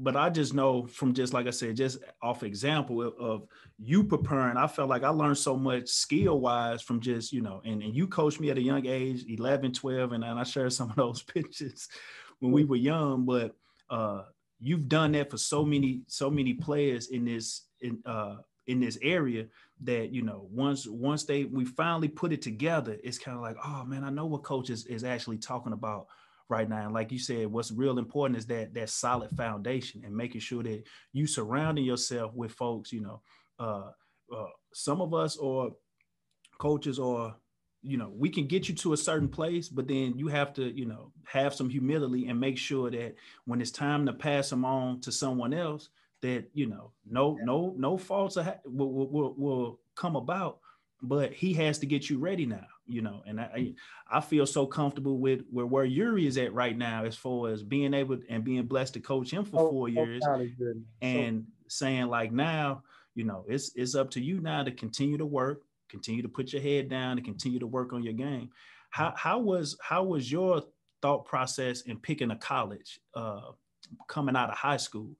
but I just know from just, like I said, just off example of, of you preparing, I felt like I learned so much skill-wise from just, you know, and, and you coached me at a young age, eleven, twelve, and, and I shared some of those pictures when we were young, but Uh, you've done that for so many, so many players in this, in, uh, in this area that, you know, once, once they, we finally put it together, it's kind of like, oh man, I know what coach is, is actually talking about right now. And like you said, what's real important is that, that solid foundation and making sure that you surrounding yourself with folks, you know, uh, uh, some of us or coaches or, you know, we can get you to a certain place, but then you have to, you know, have some humility and make sure that when it's time to pass them on to someone else, that, you know, no, no, no faults will, will, will come about, but he has to get you ready now. you know, and I I feel so comfortable with where, where Yuri is at right now, as far as being able and being blessed to coach him for oh, four years oh, and so. saying like, now, you know, it's, it's up to you now to continue to work, continue to put your head down and continue to work on your game. How, how was, how was your thought process in picking a college uh, coming out of high school?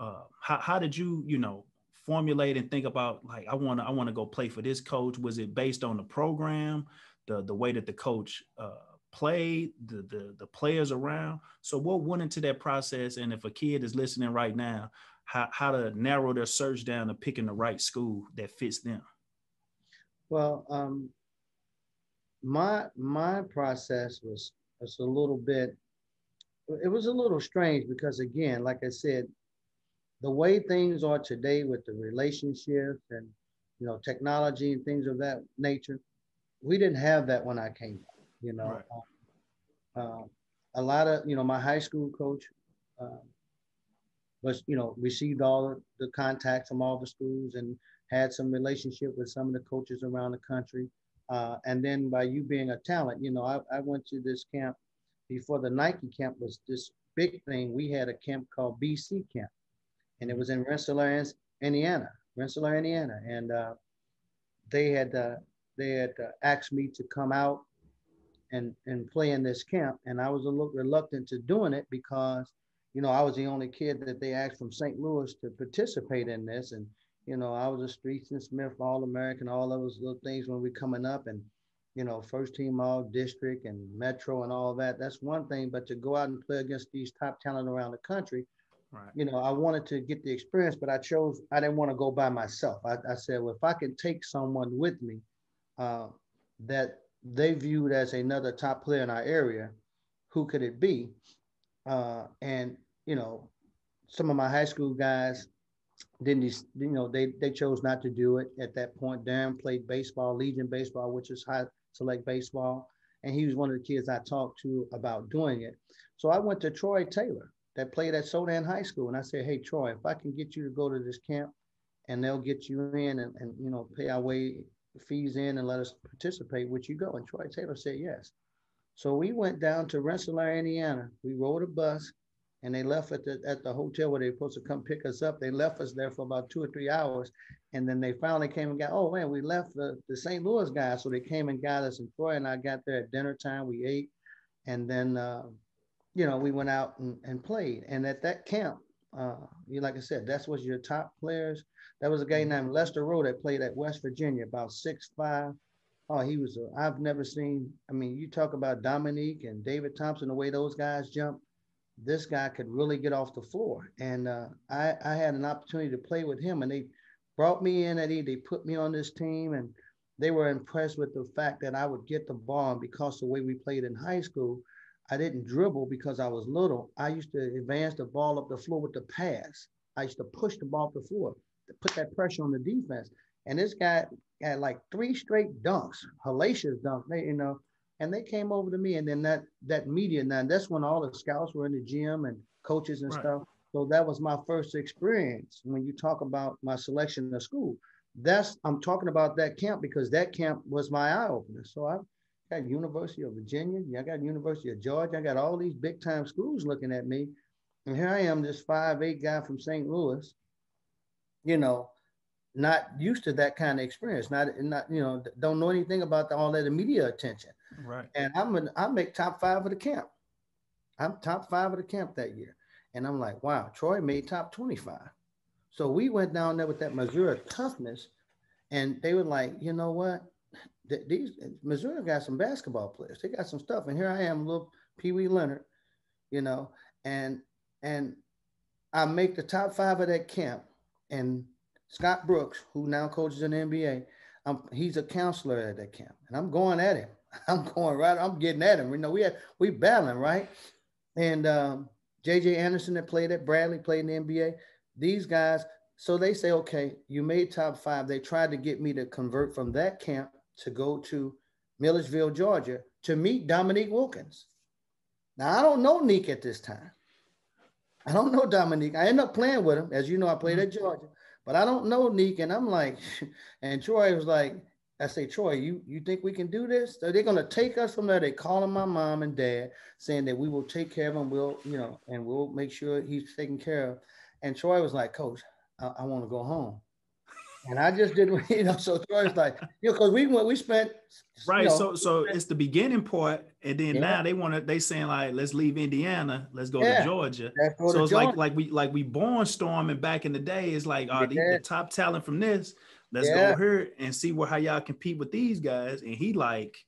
Uh, how, how did you, you know, formulate and think about like, I want to, I want to go play for this coach? Was it based on the program, the, the way that the coach uh, played, the, the, the players around? So what went into that process? And if a kid is listening right now, how, how to narrow their search down to picking the right school that fits them? Well, um, my, my process was, was a little bit, it was a little strange because again, like I said, the way things are today with the relationships and, you know, technology and things of that nature, we didn't have that when I came up, you know. Right. Uh, a lot of, you know, my high school coach uh, was, you know, received all the contacts from all the schools and had some relationship with some of the coaches around the country. Uh, and then by you being a talent, you know, I, I went to this camp before the Nike camp was this big thing. We had a camp called B C camp. And it was in Rensselaer, Indiana, Rensselaer, Indiana. And uh, they had uh, they had uh, asked me to come out and, and play in this camp. And I was a little reluctant to doing it because, you know, I was the only kid that they asked from Saint Louis to participate in this. And, you know, I was a Streets and Smith, All-American, all those little things when we coming up and, you know, first team all district and Metro and all that. That's one thing. But to go out and play against these top talent around the country, right. You know, I wanted to get the experience, but I chose, I didn't want to go by myself. I, I said, well, if I can take someone with me uh, that they viewed as another top player in our area, who could it be? Uh, and, you know, some of my high school guys didn't, you know, they, they chose not to do it at that point. Darren played baseball, Legion baseball, which is high select baseball. And he was one of the kids I talked to about doing it. So I went to Troy Taylor, that played at Sodan High School. And I said, hey, Troy, if I can get you to go to this camp and they'll get you in and, and you know, pay our way fees in and let us participate, would you go? And Troy Taylor said, yes. So we went down to Rensselaer, Indiana. We rode a bus and they left at the, at the hotel where they were supposed to come pick us up. They left us there for about two or three hours. And then they finally came and got, oh man, we left the, the Saint Louis guys. So they came and got us, and Troy and I got there at dinner time, we ate. And then, uh, you know, we went out and, and played. And at that camp, uh, you, like I said, that's was your top players. That was a guy named Lester Rowe that played at West Virginia, about six five. Oh, he was, a, I've never seen, I mean, you talk about Dominique and David Thompson, the way those guys jump, this guy could really get off the floor. And uh, I, I had an opportunity to play with him, and they brought me in, and they, they put me on this team, and they were impressed with the fact that I would get the ball, and because the way we played in high school, I didn't dribble because I was little. I used to advance the ball up the floor with the pass. I used to push the ball up the floor to put that pressure on the defense. And this guy had like three straight dunks, hellacious dunks, they, you know, and they came over to me. And then that that media, now that's when all the scouts were in the gym and coaches and right. stuff. So that was my first experience. When you talk about my selection of school, that's, I'm talking about that camp because that camp was my eye opener. So I got University of Virginia, I got University of Georgia, I got all these big time schools looking at me. And here I am, this five eight guy from Saint Louis, you know, not used to that kind of experience, not, not you know, don't know anything about the, all that media attention. Right. And I'm an, I make top five of the camp. I'm top five of the camp that year. And I'm like, wow, Troy made top twenty-five. So we went down there with that Missouri toughness and they were like, you know what? These Missouri got some basketball players. They got some stuff. And here I am, little Pee Wee Leonard, you know, and and I make the top five of that camp. And Scott Brooks, who now coaches in the N B A, um, he's a counselor at that camp. And I'm going at him. I'm going right. I'm getting at him. You know, we had, we battling, right? And um, J J Anderson that played at Bradley, played in the N B A. These guys, so they say, okay, you made top five. They tried to get me to convert from that camp to go to Millersville, Georgia, to meet Dominique Wilkins. Now, I don't know Nick at this time. I don't know Dominique. I ended up playing with him. As you know, I played at Georgia, but I don't know Nick. And I'm like, and Troy was like, I say, Troy, you, you think we can do this? So they're going to take us from there. They're calling my mom and dad saying that we will take care of him. We'll, you know, and we'll make sure he's taken care of. And Troy was like, Coach, I, I want to go home. And I just didn't, you know, so Troy's like, you know, because we went, we spent. Right. You know, so so spent, it's the beginning part. And then yeah. now they want to, they saying like, let's leave Indiana. Let's go yeah. to Georgia. Go so to it's Georgia. like, like we, like we barnstorming back in the day. It's like, oh, yeah. the, the top talent from this. Let's yeah. go here and see where how y'all compete with these guys. And he like,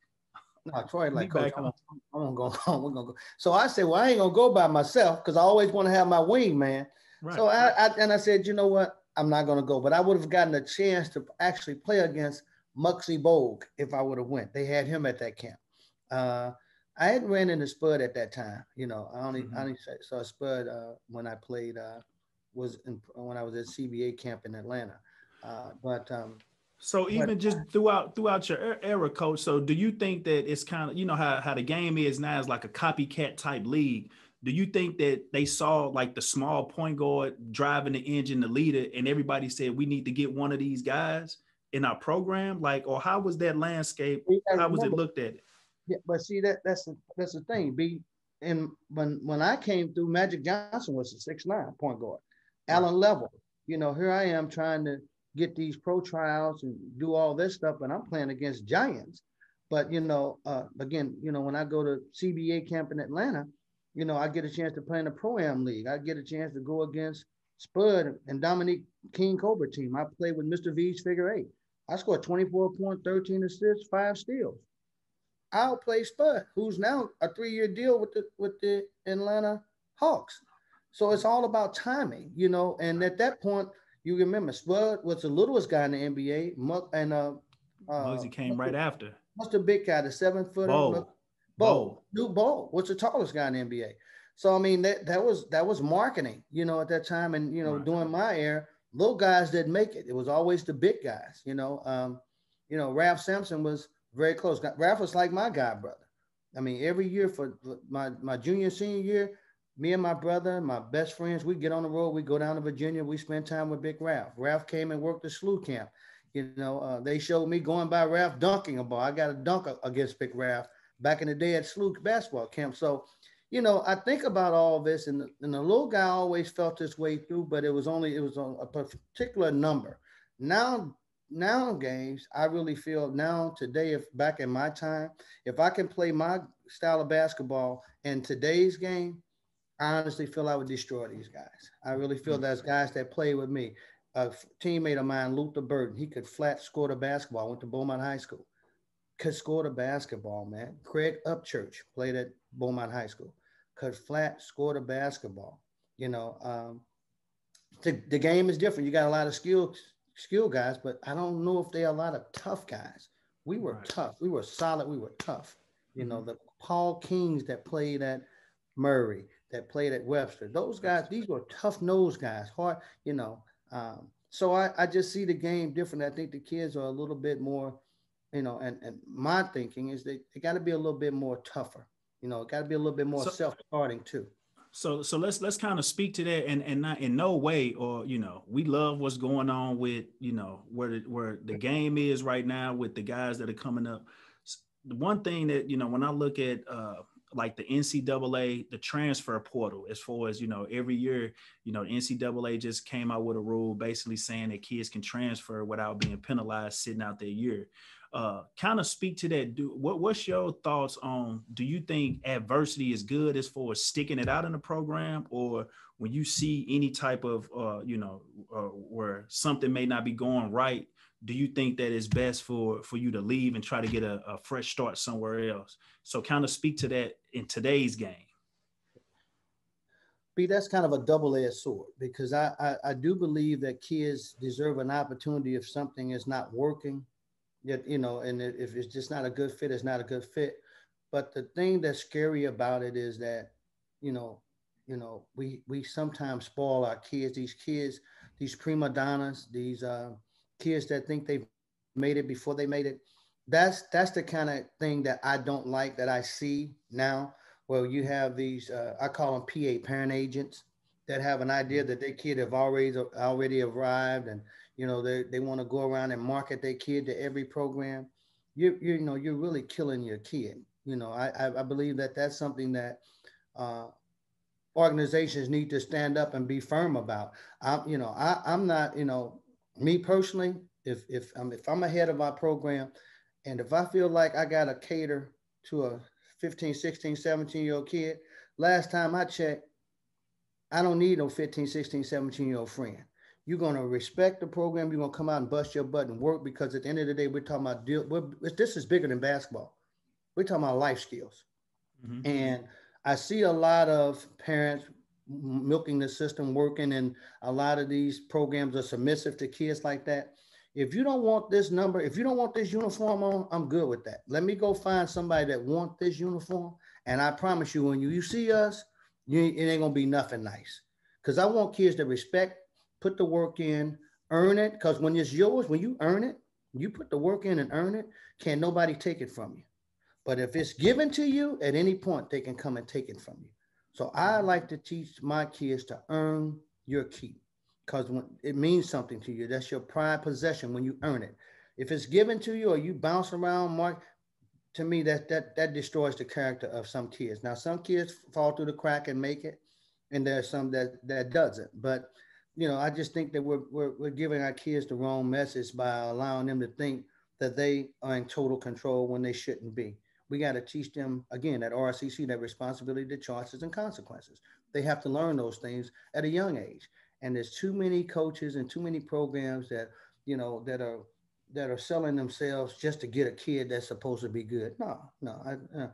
no, Troy like, Coach, I'm, I'm gonna go home. We're gonna go. So I said, well, I ain't gonna go by myself because I always want to have my wingman. Right. So I, I and I said, you know what? I'm not gonna go. But I would have gotten a chance to actually play against Muxley Bogue if I would have went. They had him at that camp. Uh, I hadn't ran into Spud at that time. You know, I only mm-hmm. I only saw Spud uh, when I played uh, was in, when I was at C B A camp in Atlanta. Uh, but um, so even but, just throughout throughout your era, Coach. So do you think that it's kind of, you know, how, how the game is now is like a copycat type league? Do you think that they saw like the small point guard driving the engine, the leader, and everybody said we need to get one of these guys in our program? Like, or how was that landscape? How was it looked at? Yeah, but see that that's the, that's the thing. B and when when I came through, Magic Johnson was a six nine point guard. Right. Allen Level, you know, here I am trying to get these pro trials and do all this stuff, and I'm playing against giants. But, you know, uh, again, you know, when I go to C B A camp in Atlanta, you know, I get a chance to play in the Pro-Am League. I get a chance to go against Spud and Dominique King Cobra team. I played with Mister V's figure eight. I scored twenty-four points, thirteen assists, five steals. I'll play Spud, who's now a three-year deal with the, with the Atlanta Hawks. So it's all about timing, you know, and at that point, you remember Spud was the littlest guy in the N B A, Muck, and uh, uh Muggsy came right after. What's the big guy, the seven footer? Bo, Bo, Duke Bo. Bo. What's the tallest guy in the N B A? So I mean, that that was that was marketing, you know, at that time, and you know, right. during my era, little guys didn't make it. It was always the big guys, you know. Um, you know, Ralph Sampson was very close. Ralph was like my god brother. I mean, every year for my my junior senior year, me and my brother, my best friends, we get on the road. We go down to Virginia. We spend time with Big Ralph. Ralph came and worked the SLU camp. You know, uh, they showed me going by Ralph dunking a ball. I got a dunk against Big Ralph back in the day at SLU basketball camp. So, you know, I think about all this, and, and the little guy always felt this way through, but it was only it was on a particular number. Now, now games, I really feel now today, if back in my time, if I can play my style of basketball in today's game, I honestly feel I would destroy these guys. I really feel those guys that play with me. A teammate of mine, Luther Burton, he could flat score the basketball. Went to Beaumont High School. Could score the basketball, man. Craig Upchurch played at Beaumont High School. Could flat score the basketball. You know, um, the, the game is different. You got a lot of skill, skill guys, but I don't know if they're a lot of tough guys. We were right. tough. We were solid. We were tough. You mm-hmm. know, the Paul Kings that played at Murray, that played at Webster. Those guys, these were tough-nosed guys, hard, you know. Um, so I, I just see the game different. I think the kids are a little bit more, you know, and, and my thinking is they, they got to be a little bit more tougher. You know, got to be a little bit more so, self-starting too. So so let's let's kind of speak to that, and, and not in no way, or, you know, we love what's going on with, you know, where the, where the game is right now with the guys that are coming up. The one thing that, you know, when I look at uh, – like the N C double A, the transfer portal, as far as, you know, every year, you know, N C double A just came out with a rule basically saying that kids can transfer without being penalized sitting out their year. Uh, kind of speak to that. Do, what, what's your thoughts on, do you think adversity is good as far as sticking it out in the program, or when you see any type of, uh, you know, uh, where something may not be going right, do you think that it's best for, for you to leave and try to get a, a fresh start somewhere else? So kind of speak to that in today's game. B, that's kind of a double-edged sword, because I, I, I do believe that kids deserve an opportunity if something is not working, yet, you know, and if it's just not a good fit, it's not a good fit. But the thing that's scary about it is that, you know, you know, we, we sometimes spoil our kids, these kids, these prima donnas, these, uh, kids that think they've made it before they made it. That's that's the kind of thing that I don't like, that I see now, where you have these, uh, I call them P A, parent agents, that have an idea that their kid have already already arrived, and You know, they, they want to go around and market their kid to every program. You, you know, you're really killing your kid. You know, I, I believe that that's something that uh, organizations need to stand up and be firm about. I'm, you know, I, I'm not, you know, me personally, if, if, um, if I'm ahead of my program and if I feel like I got to cater to a fifteen, sixteen, seventeen year old kid, last time I checked, I don't need no fifteen, sixteen, seventeen year old friend. You're going to respect the program. You're going to come out and bust your butt and work, because at the end of the day, we're talking about, deal, we're, this is bigger than basketball. We're talking about life skills. Mm-hmm. And I see a lot of parents milking the system, working, and a lot of these programs are submissive to kids like that. If you don't want this number, if you don't want this uniform on, I'm good with that. Let me go find somebody that wants this uniform. And I promise you, when you, you see us, you, it ain't going to be nothing nice. Because I want kids to respect, put the work in, earn it. Because when it's yours, when you earn it, you put the work in and earn it, can't nobody take it from you. But if it's given to you at any point, they can come and take it from you. So I like to teach my kids to earn your keep, because when it means something to you, that's your pride possession when you earn it. If it's given to you or you bounce around, Mark, to me, that that that destroys the character of some kids. Now, some kids fall through the crack and make it, and there's some that that doesn't. But you know, I just think that we're we're, we're giving our kids the wrong message by allowing them to think that they are in total control when they shouldn't be. We got to teach them, again, that R C C, that responsibility to choices and consequences. They have to learn those things at a young age. And there's too many coaches and too many programs that, you know, that are that are selling themselves just to get a kid that's supposed to be good. No, no. I, uh,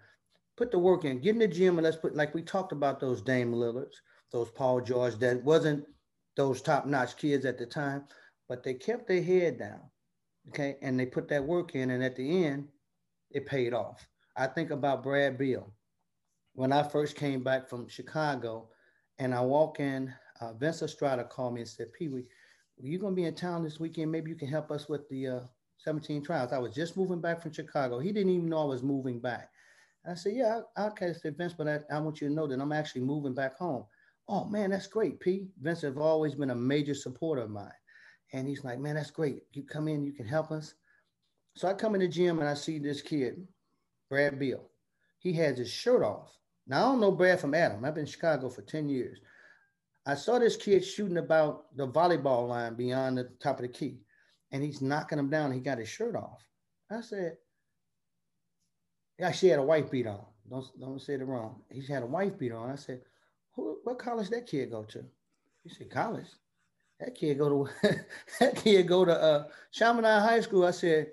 put the work in. Get in the gym and let's put, like we talked about those Dame Lillards, those Paul George, that wasn't those top-notch kids at the time, but they kept their head down, okay? And they put that work in, and at the end, it paid off. I think about Brad Beal. When I first came back from Chicago and I walk in, uh, Vince Estrada called me and said, Pee Wee, you're going to be in town this weekend. Maybe you can help us with the uh, seventeen trials. I was just moving back from Chicago. He didn't even know I was moving back. And I said, yeah, okay, I said, Vince, but I, I want you to know that I'm actually moving back home. Oh, man, that's great, P. Vince has always been a major supporter of mine. And he's like, man, that's great. You come in, you can help us. So I come in the gym and I see this kid, Brad Beal. He has his shirt off. Now, I don't know Brad from Adam. I've been in Chicago for ten years. I saw this kid shooting about the volleyball line beyond the top of the key, and he's knocking him down. He got his shirt off. I said, yeah, she had a wife beat on. Don't, don't say it wrong. He had a wife beat on. I said, Who, what college that kid go to? He said, college? That kid go to, that kid go to uh, Chaminade High School. I said,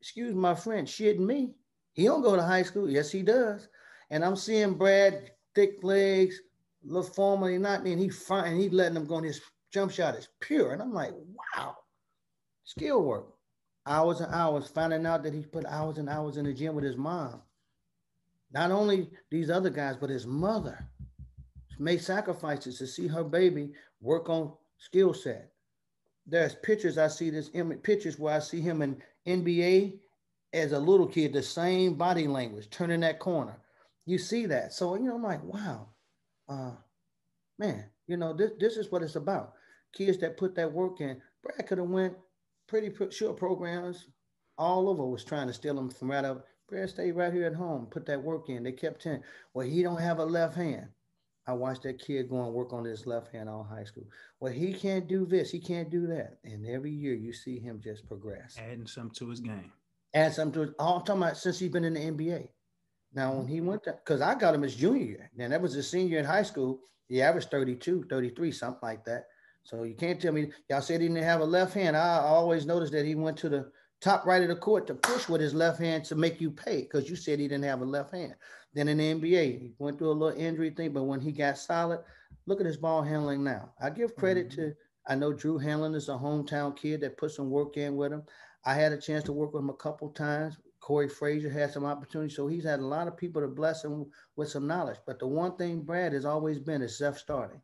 excuse my friend, shitting me. He don't go to high school. Yes, he does. And I'm seeing Brad, thick legs, look formal, he not, and he fine, and he letting them go, and his jump shot is pure. And I'm like, wow, skill work. Hours and hours, finding out that he put hours and hours in the gym with his mom. Not only these other guys, but his mother made sacrifices to see her baby work on skill set. There's pictures I see this pictures where I see him in N B A as a little kid, the same body language, turning that corner. You see that. So, you know, I'm like, wow, uh, man, you know, this, this is what it's about. Kids that put that work in. Brad could have went pretty sure programs all over was trying to steal them from right up. Brad stayed right here at home, put that work in. They kept him. Well, he don't have a left hand. I watched that kid go and work on his left hand all high school. Well, he can't do this. He can't do that. And every year you see him just progress. Adding something to his game. Add something to it. All I'm talking about since he's been in the N B A. Now, when he went to, because I got him his junior year. Now, that was his senior in high school. He averaged thirty-two, thirty-three, something like that. So you can't tell me, y'all said he didn't have a left hand. I always noticed that he went to the top right of the court to push with his left hand to make you pay, because you said he didn't have a left hand. Then in the N B A, he went through a little injury thing, but when he got solid, look at his ball handling now. I give credit mm-hmm. to, I know Drew Hanlon is a hometown kid that put some work in with him. I had a chance to work with him a couple times. Corey Frazier had some opportunity. So he's had a lot of people to bless him with some knowledge. But the one thing Brad has always been is self-starting.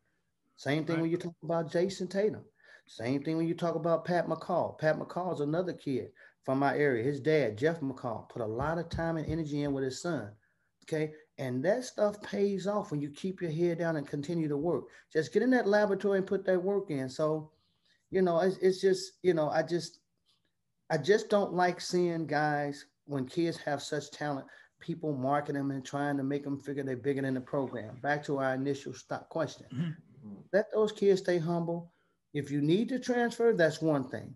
Same thing right. when you talk about Jason Tatum. Same thing when you talk about Pat McCall. Pat McCall is another kid from my area. His dad, Jeff McCall, put a lot of time and energy in with his son. Okay. And that stuff pays off when you keep your head down and continue to work. Just get in that laboratory and put that work in. So you know, it's, it's just, you know, I just, I just don't like seeing guys, when kids have such talent, people marking them and trying to make them figure they're bigger than the program. Back to our initial stop question. Mm-hmm. Let those kids stay humble. If you need to transfer, that's one thing.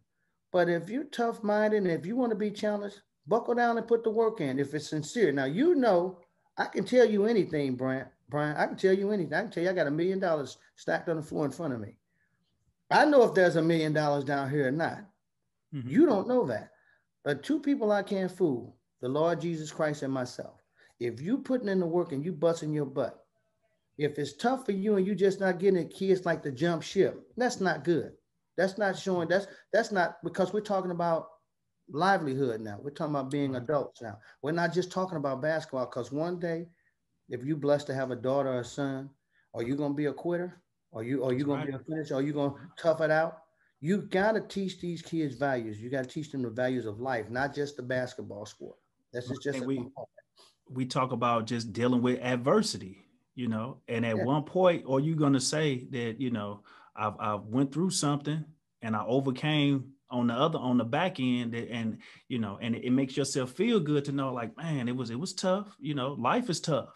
But if you're tough-minded and if you want to be challenged, buckle down and put the work in if it's sincere. Now, you know, I can tell you anything, Brian. Brian, I can tell you anything. I can tell you I got a million dollars stacked on the floor in front of me. I know if there's a million dollars down here or not. Mm-hmm. You don't know that. But two people I can't fool, the Lord Jesus Christ and myself. If you putting in the work and you busting your butt, if it's tough for you and you just not getting it, kids like to jump ship, that's not good. That's not showing, that's, that's not, because we're talking about livelihood now. We're talking about being adults now. We're not just talking about basketball, because one day, if you're blessed to have a daughter or a son, are you going to be a quitter? Are you, are you going to be a finisher? Are you going to tough it out? You got to teach these kids values. You got to teach them the values of life, not just the basketball sport. That's just, just we, we talk about just dealing with adversity, you know, and at yeah. one point, are you going to say that, you know, I've, I've went through something and I overcame on the other, on the back end, and, you know, and it, it makes yourself feel good to know, like, man, it was, it was tough. You know, life is tough,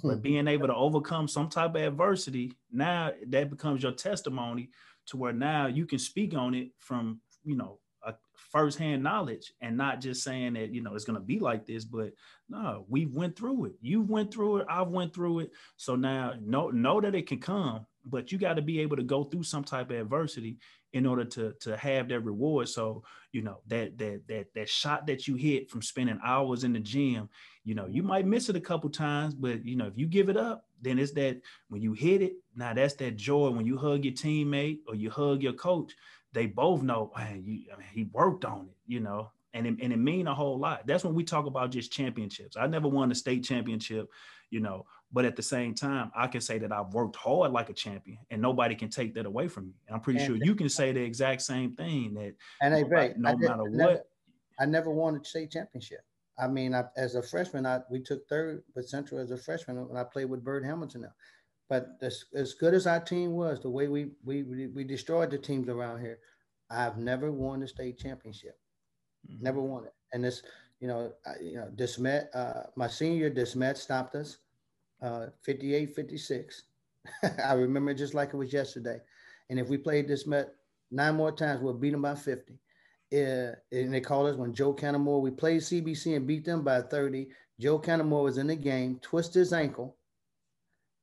hmm. but being able to overcome some type of adversity, now that becomes your testimony to where now you can speak on it from, you know, a firsthand knowledge, and not just saying that, you know, it's going to be like this, but no, we went through it. You went through it. I've went through it. So now know, know that it can come, but you got to be able to go through some type of adversity in order to, to have that reward. So, you know, that, that, that, that shot that you hit from spending hours in the gym, you know, you might miss it a couple times, but you know, if you give it up, then it's that when you hit it, now that's that joy. When you hug your teammate or you hug your coach, they both know, man, you, I mean, he worked on it, you know, and it, and it mean a whole lot. That's when we talk about just championships. I never won a state championship, you know, but at the same time, I can say that I've worked hard like a champion, and nobody can take that away from me. And I'm pretty and sure you can say the exact same thing, that and nobody, right. no I matter did, what. Never, I never won a state championship. I mean, I, as a freshman, I, we took third with Central as a freshman, when I played with Bird Hamilton now. But as, as good as our team was, the way we, we, we destroyed the teams around here, I've never won a state championship, mm-hmm. never won it. And this, you know, I, you know, DeSmet, uh, my senior DeSmet stopped us uh, fifty-eight fifty-six. I remember it just like it was yesterday. And if we played DeSmet nine more times, we'll beat them by fifty. Yeah, and they called us when Joe Cantamore, we played C B C and beat them by thirty. Joe Cantamore was in the game, twisted his ankle.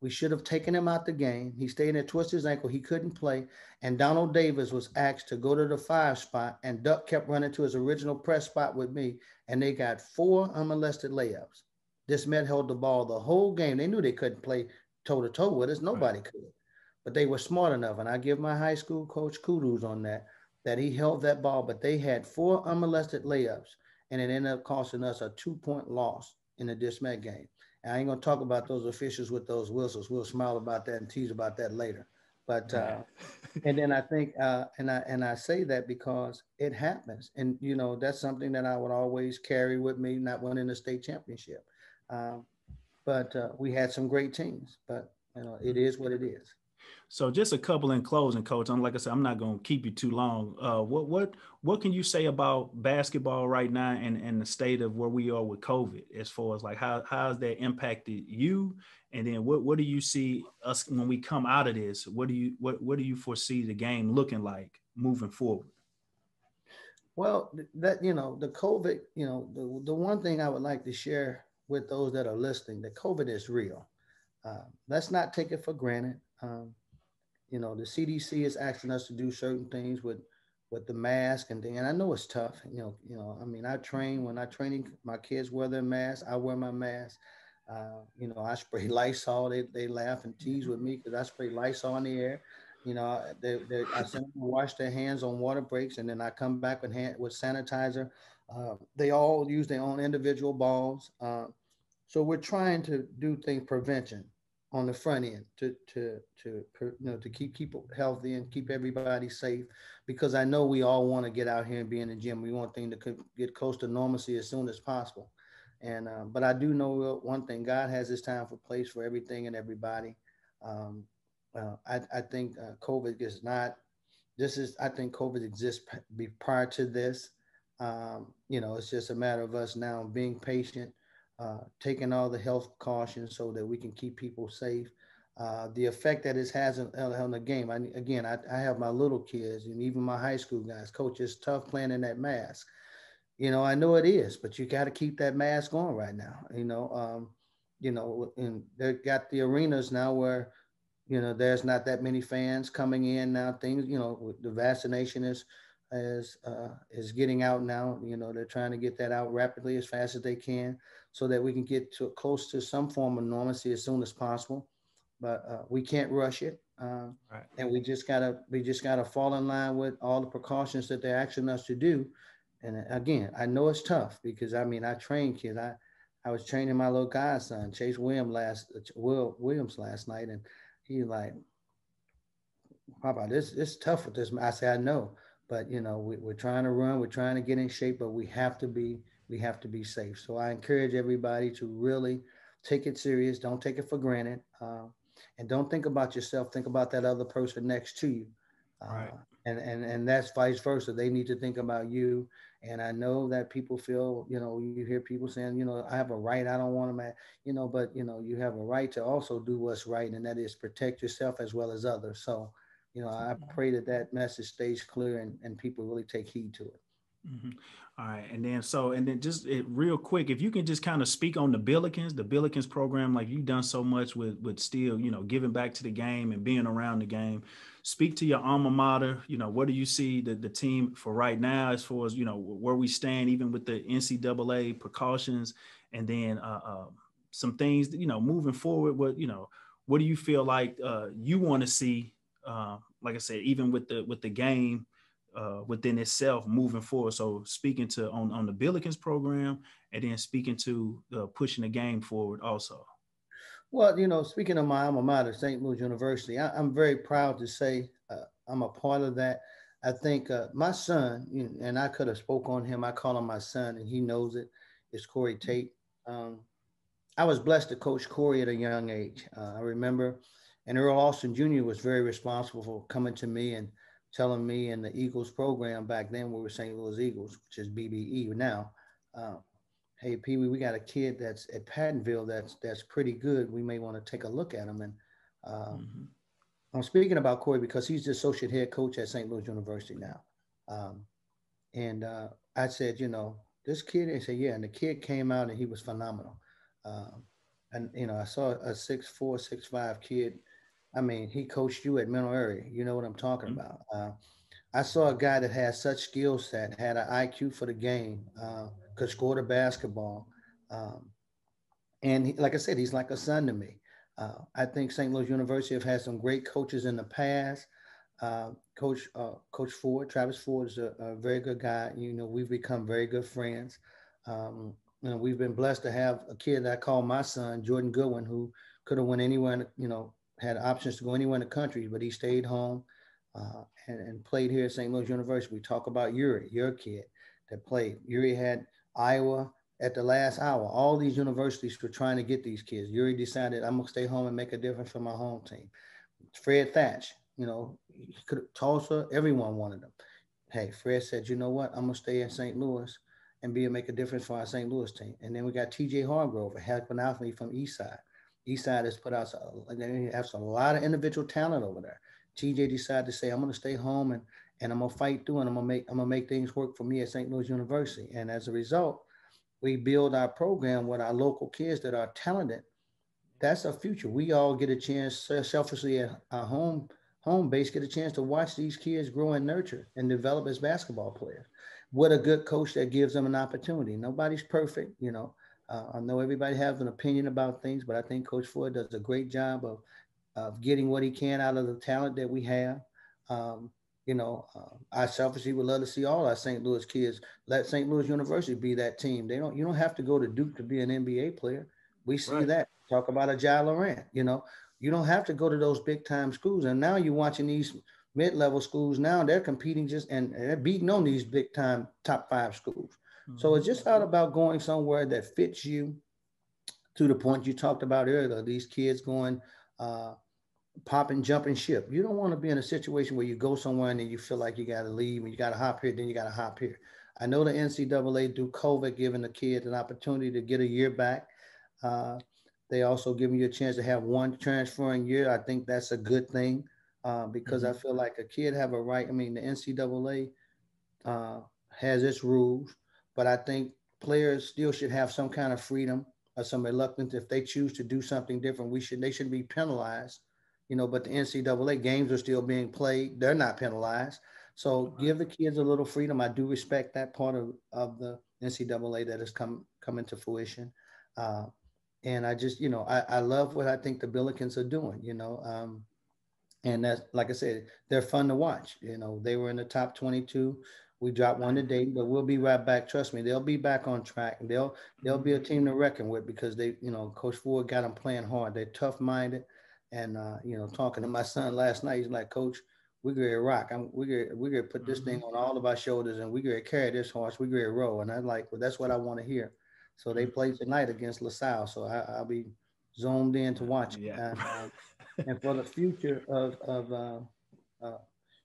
We should have taken him out the game. He stayed there, twisted his ankle. He couldn't play. And Donald Davis was asked to go to the five spot, and Duck kept running to his original press spot with me, and they got four unmolested layups. DeSmet held the ball the whole game. They knew they couldn't play toe-to-toe with us. Nobody right. could. But they were smart enough, and I give my high school coach kudos on that, that he held that ball, but they had four unmolested layups, and it ended up costing us a two-point loss in the DeSmet game. And I ain't gonna talk about those officials with those whistles. We'll smile about that and tease about that later. But uh, and then I think, uh, and I and I say that because it happens, and you know that's something that I would always carry with me, not winning a state championship. Um, but uh, we had some great teams, but you know it is what it is. So just a couple in closing, Coach. I'm like I said, I'm not going to keep you too long. Uh, what what what can you say about basketball right now, and, and the state of where we are with COVID, as far as like how how has that impacted you? And then what what do you see us when we come out of this? What do you what what do you foresee the game looking like moving forward? Well, that you know the COVID, you know the the one thing I would like to share with those that are listening, that COVID is real. Uh, let's not take it for granted. Um, you know, the C D C is asking us to do certain things with, with the mask and thing. And I know it's tough, you know, you know, I mean, I train, when I train, my kids wear their masks, I wear my mask, uh, you know, I spray Lysol, they, they laugh and tease with me because I spray Lysol in the air, you know, they, they, I send them to wash their hands on water breaks. And then I come back with hand, with sanitizer. Uh, they all use their own individual balls. Uh, so we're trying to do things prevention on the front end to, to, to, you know, to keep people healthy and keep everybody safe, because I know we all want to get out here and be in the gym. We want things to get close to normalcy as soon as possible. And, uh, but I do know one thing, God has his time for place for everything and everybody. Um, uh, I, I think uh, COVID is not this is, I think COVID exists prior to this. Um, you know, it's just a matter of us now being patient, uh, taking all the health cautions so that we can keep people safe. Uh, the effect that it has on, on the game, I, again, I, I have my little kids and even my high school guys, coach, it's tough playing in that mask. You know, I know it is, but you got to keep that mask on right now. You know, um, you know, and they got the arenas now where, you know, there's not that many fans coming in now. Things, you know, the vaccination is is uh, is getting out now. You know, they're trying to get that out rapidly as fast as they can, so that we can get to close to some form of normalcy as soon as possible. But uh, we can't rush it, uh, right. and we just gotta we just gotta fall in line with all the precautions that they're asking us to do. And again, I know it's tough because, I mean, I train kids. I, I was training my little godson, Chase Williams, last, Will Williams last night. And he's like, Papa, this it's tough with this. I said, I know. But, you know, we, we're trying to run. We're trying to get in shape, but we have to be, we have to be safe. So I encourage everybody to really take it serious. Don't take it for granted. Uh, and don't think about yourself. Think about that other person next to you. Uh, right. And, and, and that's vice versa. They need to think about you. And I know that people feel, you know, you hear people saying, you know, I have a right, I don't want to, you know, but, you know, you have a right to also do what's right, and that is protect yourself as well as others. So, you know, I pray that that message stays clear and, and people really take heed to it. Mm-hmm. All right. And then, so, and then just it, real quick, if you can just kind of speak on the Billikens, the Billikens program, like you've done so much with, with still, you know, giving back to the game and being around the game. Speak to your alma mater. You know, what do you see the, the team for right now as far as, you know, where we stand, even with the N C double A precautions, and then uh, uh, some things, you know, moving forward, what, you know, what do you feel like uh, you want to see, uh, like I said, even with the, with the game uh, within itself moving forward? So speaking to on, on the Billikens program, and then speaking to uh, pushing the game forward also. Well, you know, speaking of my alma mater, Saint Louis University, I, I'm very proud to say uh, I'm a part of that. I think uh, my son, and I could have spoke on him, I call him my son, and he knows it, is Corey Tate. Um, I was blessed to coach Corey at a young age. Uh, I remember, and Earl Austin Junior was very responsible for coming to me and telling me in the Eagles program back then, we were Saint Louis Eagles, which is B B E now, uh, hey, Pee Wee, we got a kid that's at Pattonville that's that's pretty good. We may want to take a look at him. And um, mm-hmm. I'm speaking about Corey because he's the associate head coach at Saint Louis University now. Um, and uh, I said, you know, this kid, I said, yeah. And the kid came out and he was phenomenal. Um, and, you know, I saw a six four, six five kid. I mean, he coached you at mental area. You know what I'm talking mm-hmm. about. Uh, I saw a guy that had such skill set, had an I Q for the game. Uh, could score the basketball. Um, and he, like I said, he's like a son to me. Uh, I think Saint Louis University have had some great coaches in the past. Uh, Coach uh, Coach Ford, Travis Ford is a, a very good guy. You know, we've become very good friends. Um, and we've been blessed to have a kid that I call my son, Jordan Goodwin, who could have went anywhere, in, you know, had options to go anywhere in the country, but he stayed home uh, and, and played here at Saint Louis University. We talk about Yuri, your kid that played. Yuri had Iowa at the last hour. All these universities were trying to get these kids. Yuri decided, I'm going to stay home and make a difference for my home team. Fred Thatch, you know, Tulsa, everyone wanted them. Hey, Fred said, you know what? I'm going to stay in Saint Louis and be and make a difference for our Saint Louis team. And then we got T J Hargrove, helping out for me from Eastside. Eastside has put out a lot of individual talent over there. T J decided to say, I'm going to stay home and And I'm gonna fight through, and I'm gonna make I'm gonna make things work for me at Saint Louis University. And as a result, we build our program with our local kids that are talented. That's our future. We all get a chance, selfishly at our home home base, get a chance to watch these kids grow and nurture and develop as basketball players. What a good coach that gives them an opportunity. Nobody's perfect, you know. Uh, I know everybody has an opinion about things, but I think Coach Ford does a great job of of getting what he can out of the talent that we have. Um, You know, uh, I selfishly would love to see all our Saint Louis kids. Let Saint Louis University be that team. They don't. You don't have to go to Duke to be an N B A player. We see right. that. Talk about a Jai Laurent. You know, you don't have to go to those big time schools. And now you're watching these mid level schools. Now they're competing just and, and they're beating on these big time top five schools. Mm-hmm. So it's just all about going somewhere that fits you. To the point you talked about earlier, these kids going. Uh, popping, jumping ship. You don't want to be in a situation where you go somewhere and then you feel like you got to leave and you got to hop here, then you got to hop here. I know the N C double A, through COVID, giving the kids an opportunity to get a year back. Uh, they also giving you a chance to have one transferring year. I think that's a good thing uh, because mm-hmm. I feel like a kid have a right. I mean, the N C double A uh, has its rules, but I think players still should have some kind of freedom or some reluctance. If they choose to do something different, we should, they shouldn't be penalized, you know, but the N C double A games are still being played. They're not penalized. So give the kids a little freedom. I do respect that part of, of the N C double A that has come, come into fruition. Uh, and I just, you know, I, I love what I think the Billikens are doing, you know, um, and that's, like I said, they're fun to watch. You know, they were in the top twenty-two. We dropped one today, but we'll be right back. Trust me, they'll be back on track. They'll they'll be a team to reckon with because they, you know, Coach Ford got them playing hard. They're tough-minded, and uh, you know, talking to my son last night, he's like, "Coach, we're gonna rock. I'm, we're gonna we're gonna ponna put this thing on all of our shoulders, and we're gonna carry this horse. We're gonna roll." And I'm like, "Well, that's what I want to hear." So they played tonight against LaSalle. So I, I'll be zoned in to watch it. Yeah. Uh, and for the future of of uh, uh,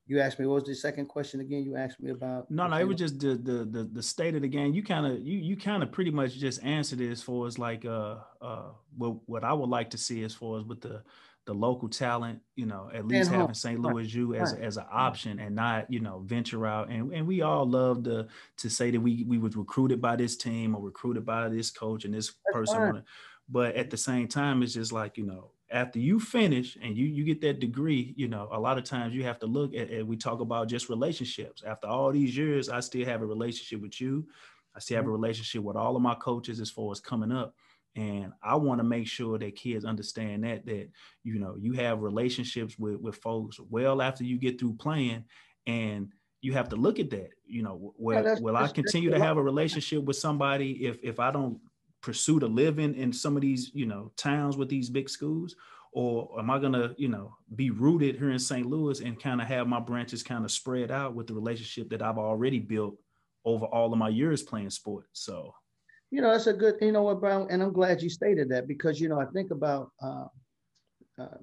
you asked me, what was the second question again? You asked me about no, no. It was just the the the, the state of the game. You kind of you you kind of pretty much just answered it as far as like uh uh what what I would like to see as far as with the the local talent. You know, at least having Saint Louis U as as an option and not you know venture out. And and we all love to to say that we we was recruited by this team or recruited by this coach and this person. But at the same time, it's just like you know. After you finish and you you get that degree, you know, a lot of times you have to look at, and we talk about just relationships. After all these years, I still have a relationship with you. I still have a relationship with all of my coaches as far as coming up. And I want to make sure that kids understand that, that, you know, you have relationships with, with folks well after you get through playing, and you have to look at that, you know, well, yeah, will I continue to have a relationship with somebody if if I don't pursue a living in some of these, you know, towns with these big schools, or am I going to, you know, be rooted here in Saint Louis and kind of have my branches kind of spread out with the relationship that I've already built over all of my years playing sport. So, you know, that's a good, you know what, Brown, and I'm glad you stated that because, you know, I think about uh, uh,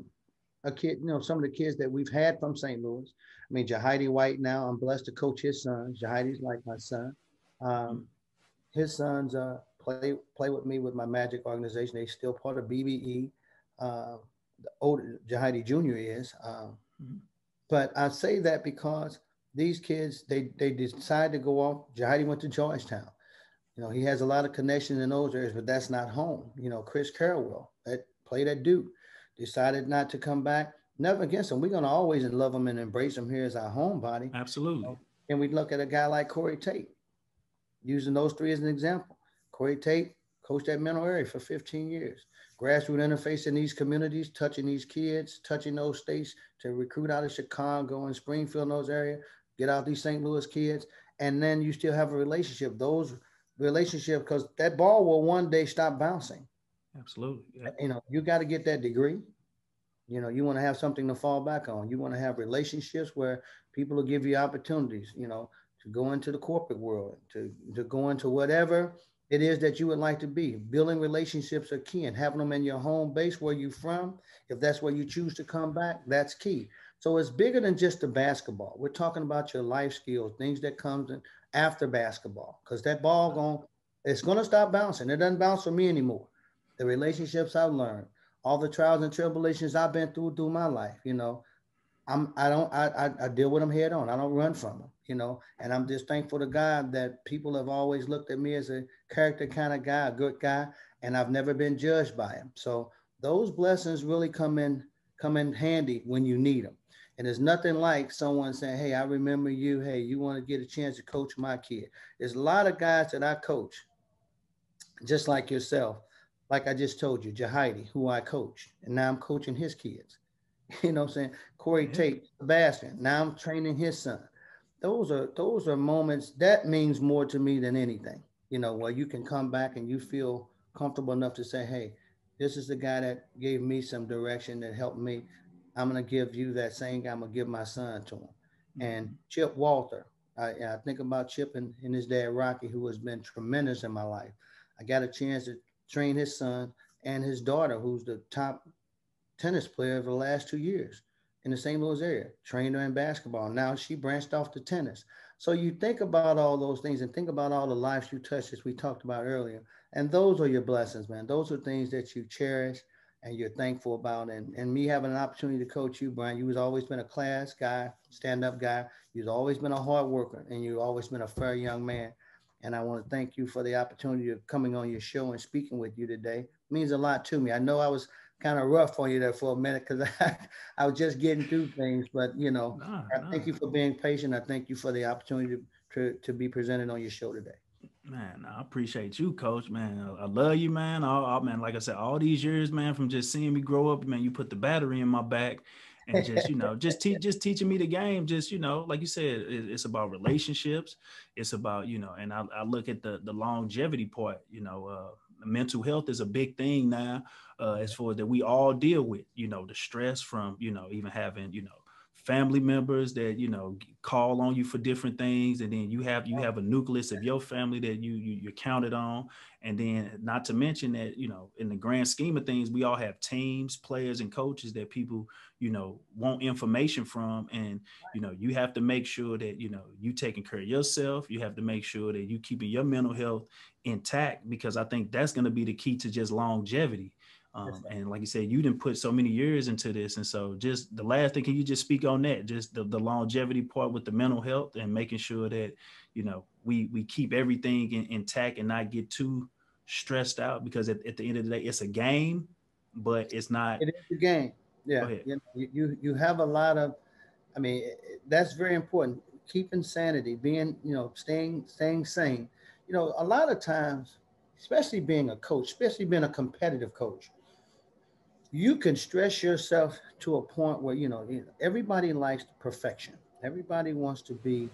a kid, you know, some of the kids that we've had from Saint Louis. I mean, Jahidi White now, I'm blessed to coach his son. Jahidi's like my son. Um, his son's uh Play, play with me with my Magic organization. They still part of B B E. Uh, the older Jahidi Junior is. Uh, mm-hmm. But I say that because these kids, they they decide to go off. Jahidi went to Georgetown. You know, he has a lot of connections in those areas, but that's not home. You know, Chris Carwell, that played at Duke, decided not to come back. Never against him. We're going to always love him and embrace him here as our homebody. Absolutely. You know, and we look at a guy like Corey Tate, using those three as an example. Corey Tate coached at mental area for fifteen years. Grassroots interface in these communities, touching these kids, touching those states to recruit out of Chicago and Springfield, in those areas, get out these Saint Louis kids. And then you still have a relationship. Those relationships, because that ball will one day stop bouncing. Absolutely. Yeah. You know, you got to get that degree. You know, you want to have something to fall back on. You want to have relationships where people will give you opportunities, you know, to go into the corporate world, to, to go into whatever it is that you would like to be. Building relationships are key, and having them in your home base where you're from, if that's where you choose to come back, that's key. So it's bigger than just the basketball. We're talking about your life skills, things that comes in after basketball, because that ball gone, it's going to stop bouncing. It doesn't bounce for me anymore. The relationships I've learned, all the trials and tribulations I've been through through my life, you know, I'm, I don't, I, I, I deal with them head on. I don't run from them, you know, and I'm just thankful to God that people have always looked at me as a character kind of guy, a good guy, and I've never been judged by him. So those blessings really come in, come in handy when you need them. And there's nothing like someone saying, "Hey, I remember you. Hey, you want to get a chance to coach my kid?" There's a lot of guys that I coach, just like yourself. Like I just told you, Jahidi, who I coached, and now I'm coaching his kids. You know what I'm saying? Corey Tate, Sebastian. Now I'm training his son. Those are those are moments that means more to me than anything. You know, where you can come back and you feel comfortable enough to say, "Hey, this is the guy that gave me some direction, that helped me. I'm gonna give you that same guy. I'm gonna give my son to him." Mm-hmm. And Chip Walter, I, I think about Chip and, and his dad Rocky, who has been tremendous in my life. I got a chance to train his son and his daughter, who's the top tennis player over the last two years in the Saint Louis area, trained her in basketball. Now she branched off to tennis. So you think about all those things and think about all the lives you touched, as we talked about earlier. And those are your blessings, man. Those are things that you cherish and you're thankful about. And, and me having an opportunity to coach you, Brian, you've always been a class guy, stand-up guy. You've always been a hard worker, and you've always been a fair young man. And I want to thank you for the opportunity of coming on your show and speaking with you today. It means a lot to me. I know I was kind of rough on you there for a minute because I, I was just getting through things. But, you know, no, I no. thank you for being patient. I thank you for the opportunity to, to, to be presented on your show today. Man, I appreciate you, Coach, man. I love you, man. I, I, man, like I said, all these years, man, from just seeing me grow up, man, you put the battery in my back. And just, you know, just te- just teaching me the game. Just, you know, like you said, it, it's about relationships. It's about, you know, and I, I look at the, the longevity part, you know, uh, mental health is a big thing now uh, as far as that we all deal with, you know, the stress from, you know, even having, you know, family members that, you know, call on you for different things. And then you have, you have a nucleus of your family that you, you, you're counted on. And then not to mention that, you know, in the grand scheme of things, we all have teams, players, and coaches that people, you know, want information from. And, you know, you have to make sure that, you know, you taking care of yourself. You have to make sure that you keeping your mental health intact, because I think that's going to be the key to just longevity. Um, and like you said, you didn't put so many years into this. And so just the last thing, can you just speak on that? Just the, the longevity part with the mental health and making sure that, you know, we, we keep everything in, intact and not get too stressed out, because at, at the end of the day, it's a game, but it's not. It is a game. Yeah. You, you, you have a lot of, I mean, that's very important. Keeping sanity, being, you know, staying, staying sane. You know, a lot of times, especially being a coach, especially being a competitive coach, you can stress yourself to a point where, you know, everybody likes perfection. Everybody wants to be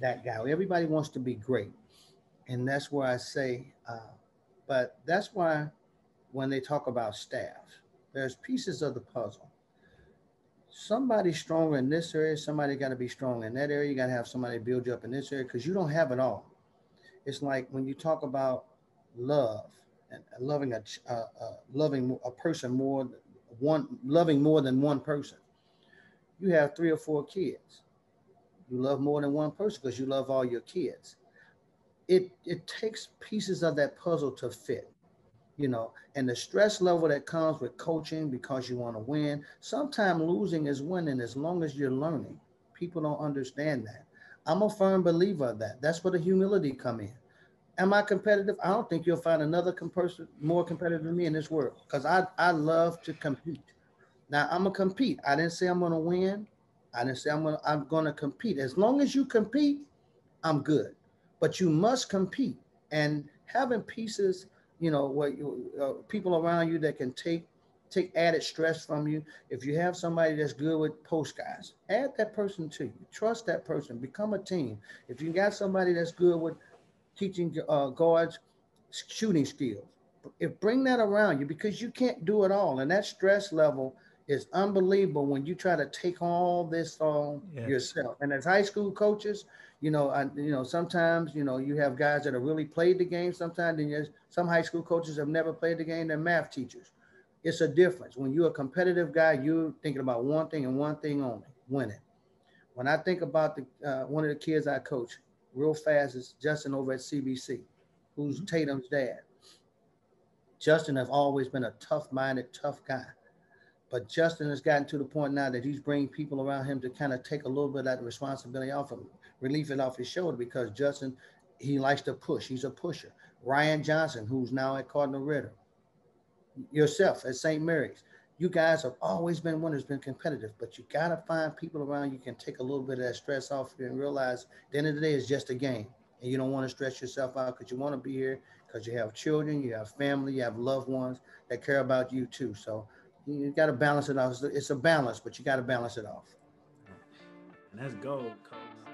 that guy. Everybody wants to be great. And that's where I say, uh, but that's why when they talk about staff, there's pieces of the puzzle. Somebody's stronger in this area. Somebody got to be strong in that area. You got to have somebody build you up in this area, because you don't have it all. It's like when you talk about love, and loving a uh, uh, loving a person more than one, loving more than one person. You have three or four kids. You love more than one person because you love all your kids. It it takes pieces of that puzzle to fit, you know. And the stress level that comes with coaching, because you want to win. Sometimes losing is winning, as long as you're learning. People don't understand that. I'm a firm believer of that. That's where the humility come in. Am I competitive? I don't think you'll find another person more competitive than me in this world, because I, I love to compete. Now, I'm going to compete. I didn't say I'm going to win. I didn't say I'm going to I'm going to compete. As long as you compete, I'm good. But you must compete. And having pieces, you know, where you, uh, people around you that can take take added stress from you. If you have somebody that's good with post guys, add that person to you. Trust that person. Become a team. If you got somebody that's good with teaching uh, guards shooting skills, if bring that around you, because you can't do it all. And that stress level is unbelievable when you try to take all this on yes. yourself. And as high school coaches, you know, I, you know, sometimes, you know, you have guys that have really played the game sometimes, and yes, some high school coaches have never played the game. They're math teachers. It's a difference. When you're a competitive guy, you're thinking about one thing and one thing only, winning. When I think about the uh, one of the kids I coach, real fast, is Justin over at C B C, who's mm-hmm. Tatum's dad. Justin has always been a tough-minded, tough guy. But Justin has gotten to the point now that he's bringing people around him to kind of take a little bit of that responsibility off of him, relieve it off his shoulder, because Justin, he likes to push. He's a pusher. Ryan Johnson, who's now at Cardinal Ritter. Yourself at Saint Mary's. You guys have always been winners, been competitive, but you got to find people around you can take a little bit of that stress off you and realize at the end of the day, it's just a game. And you don't want to stress yourself out, because you want to be here, because you have children, you have family, you have loved ones that care about you too. So you got to balance it off. It's a balance, but you got to balance it off. And that's gold, Coach.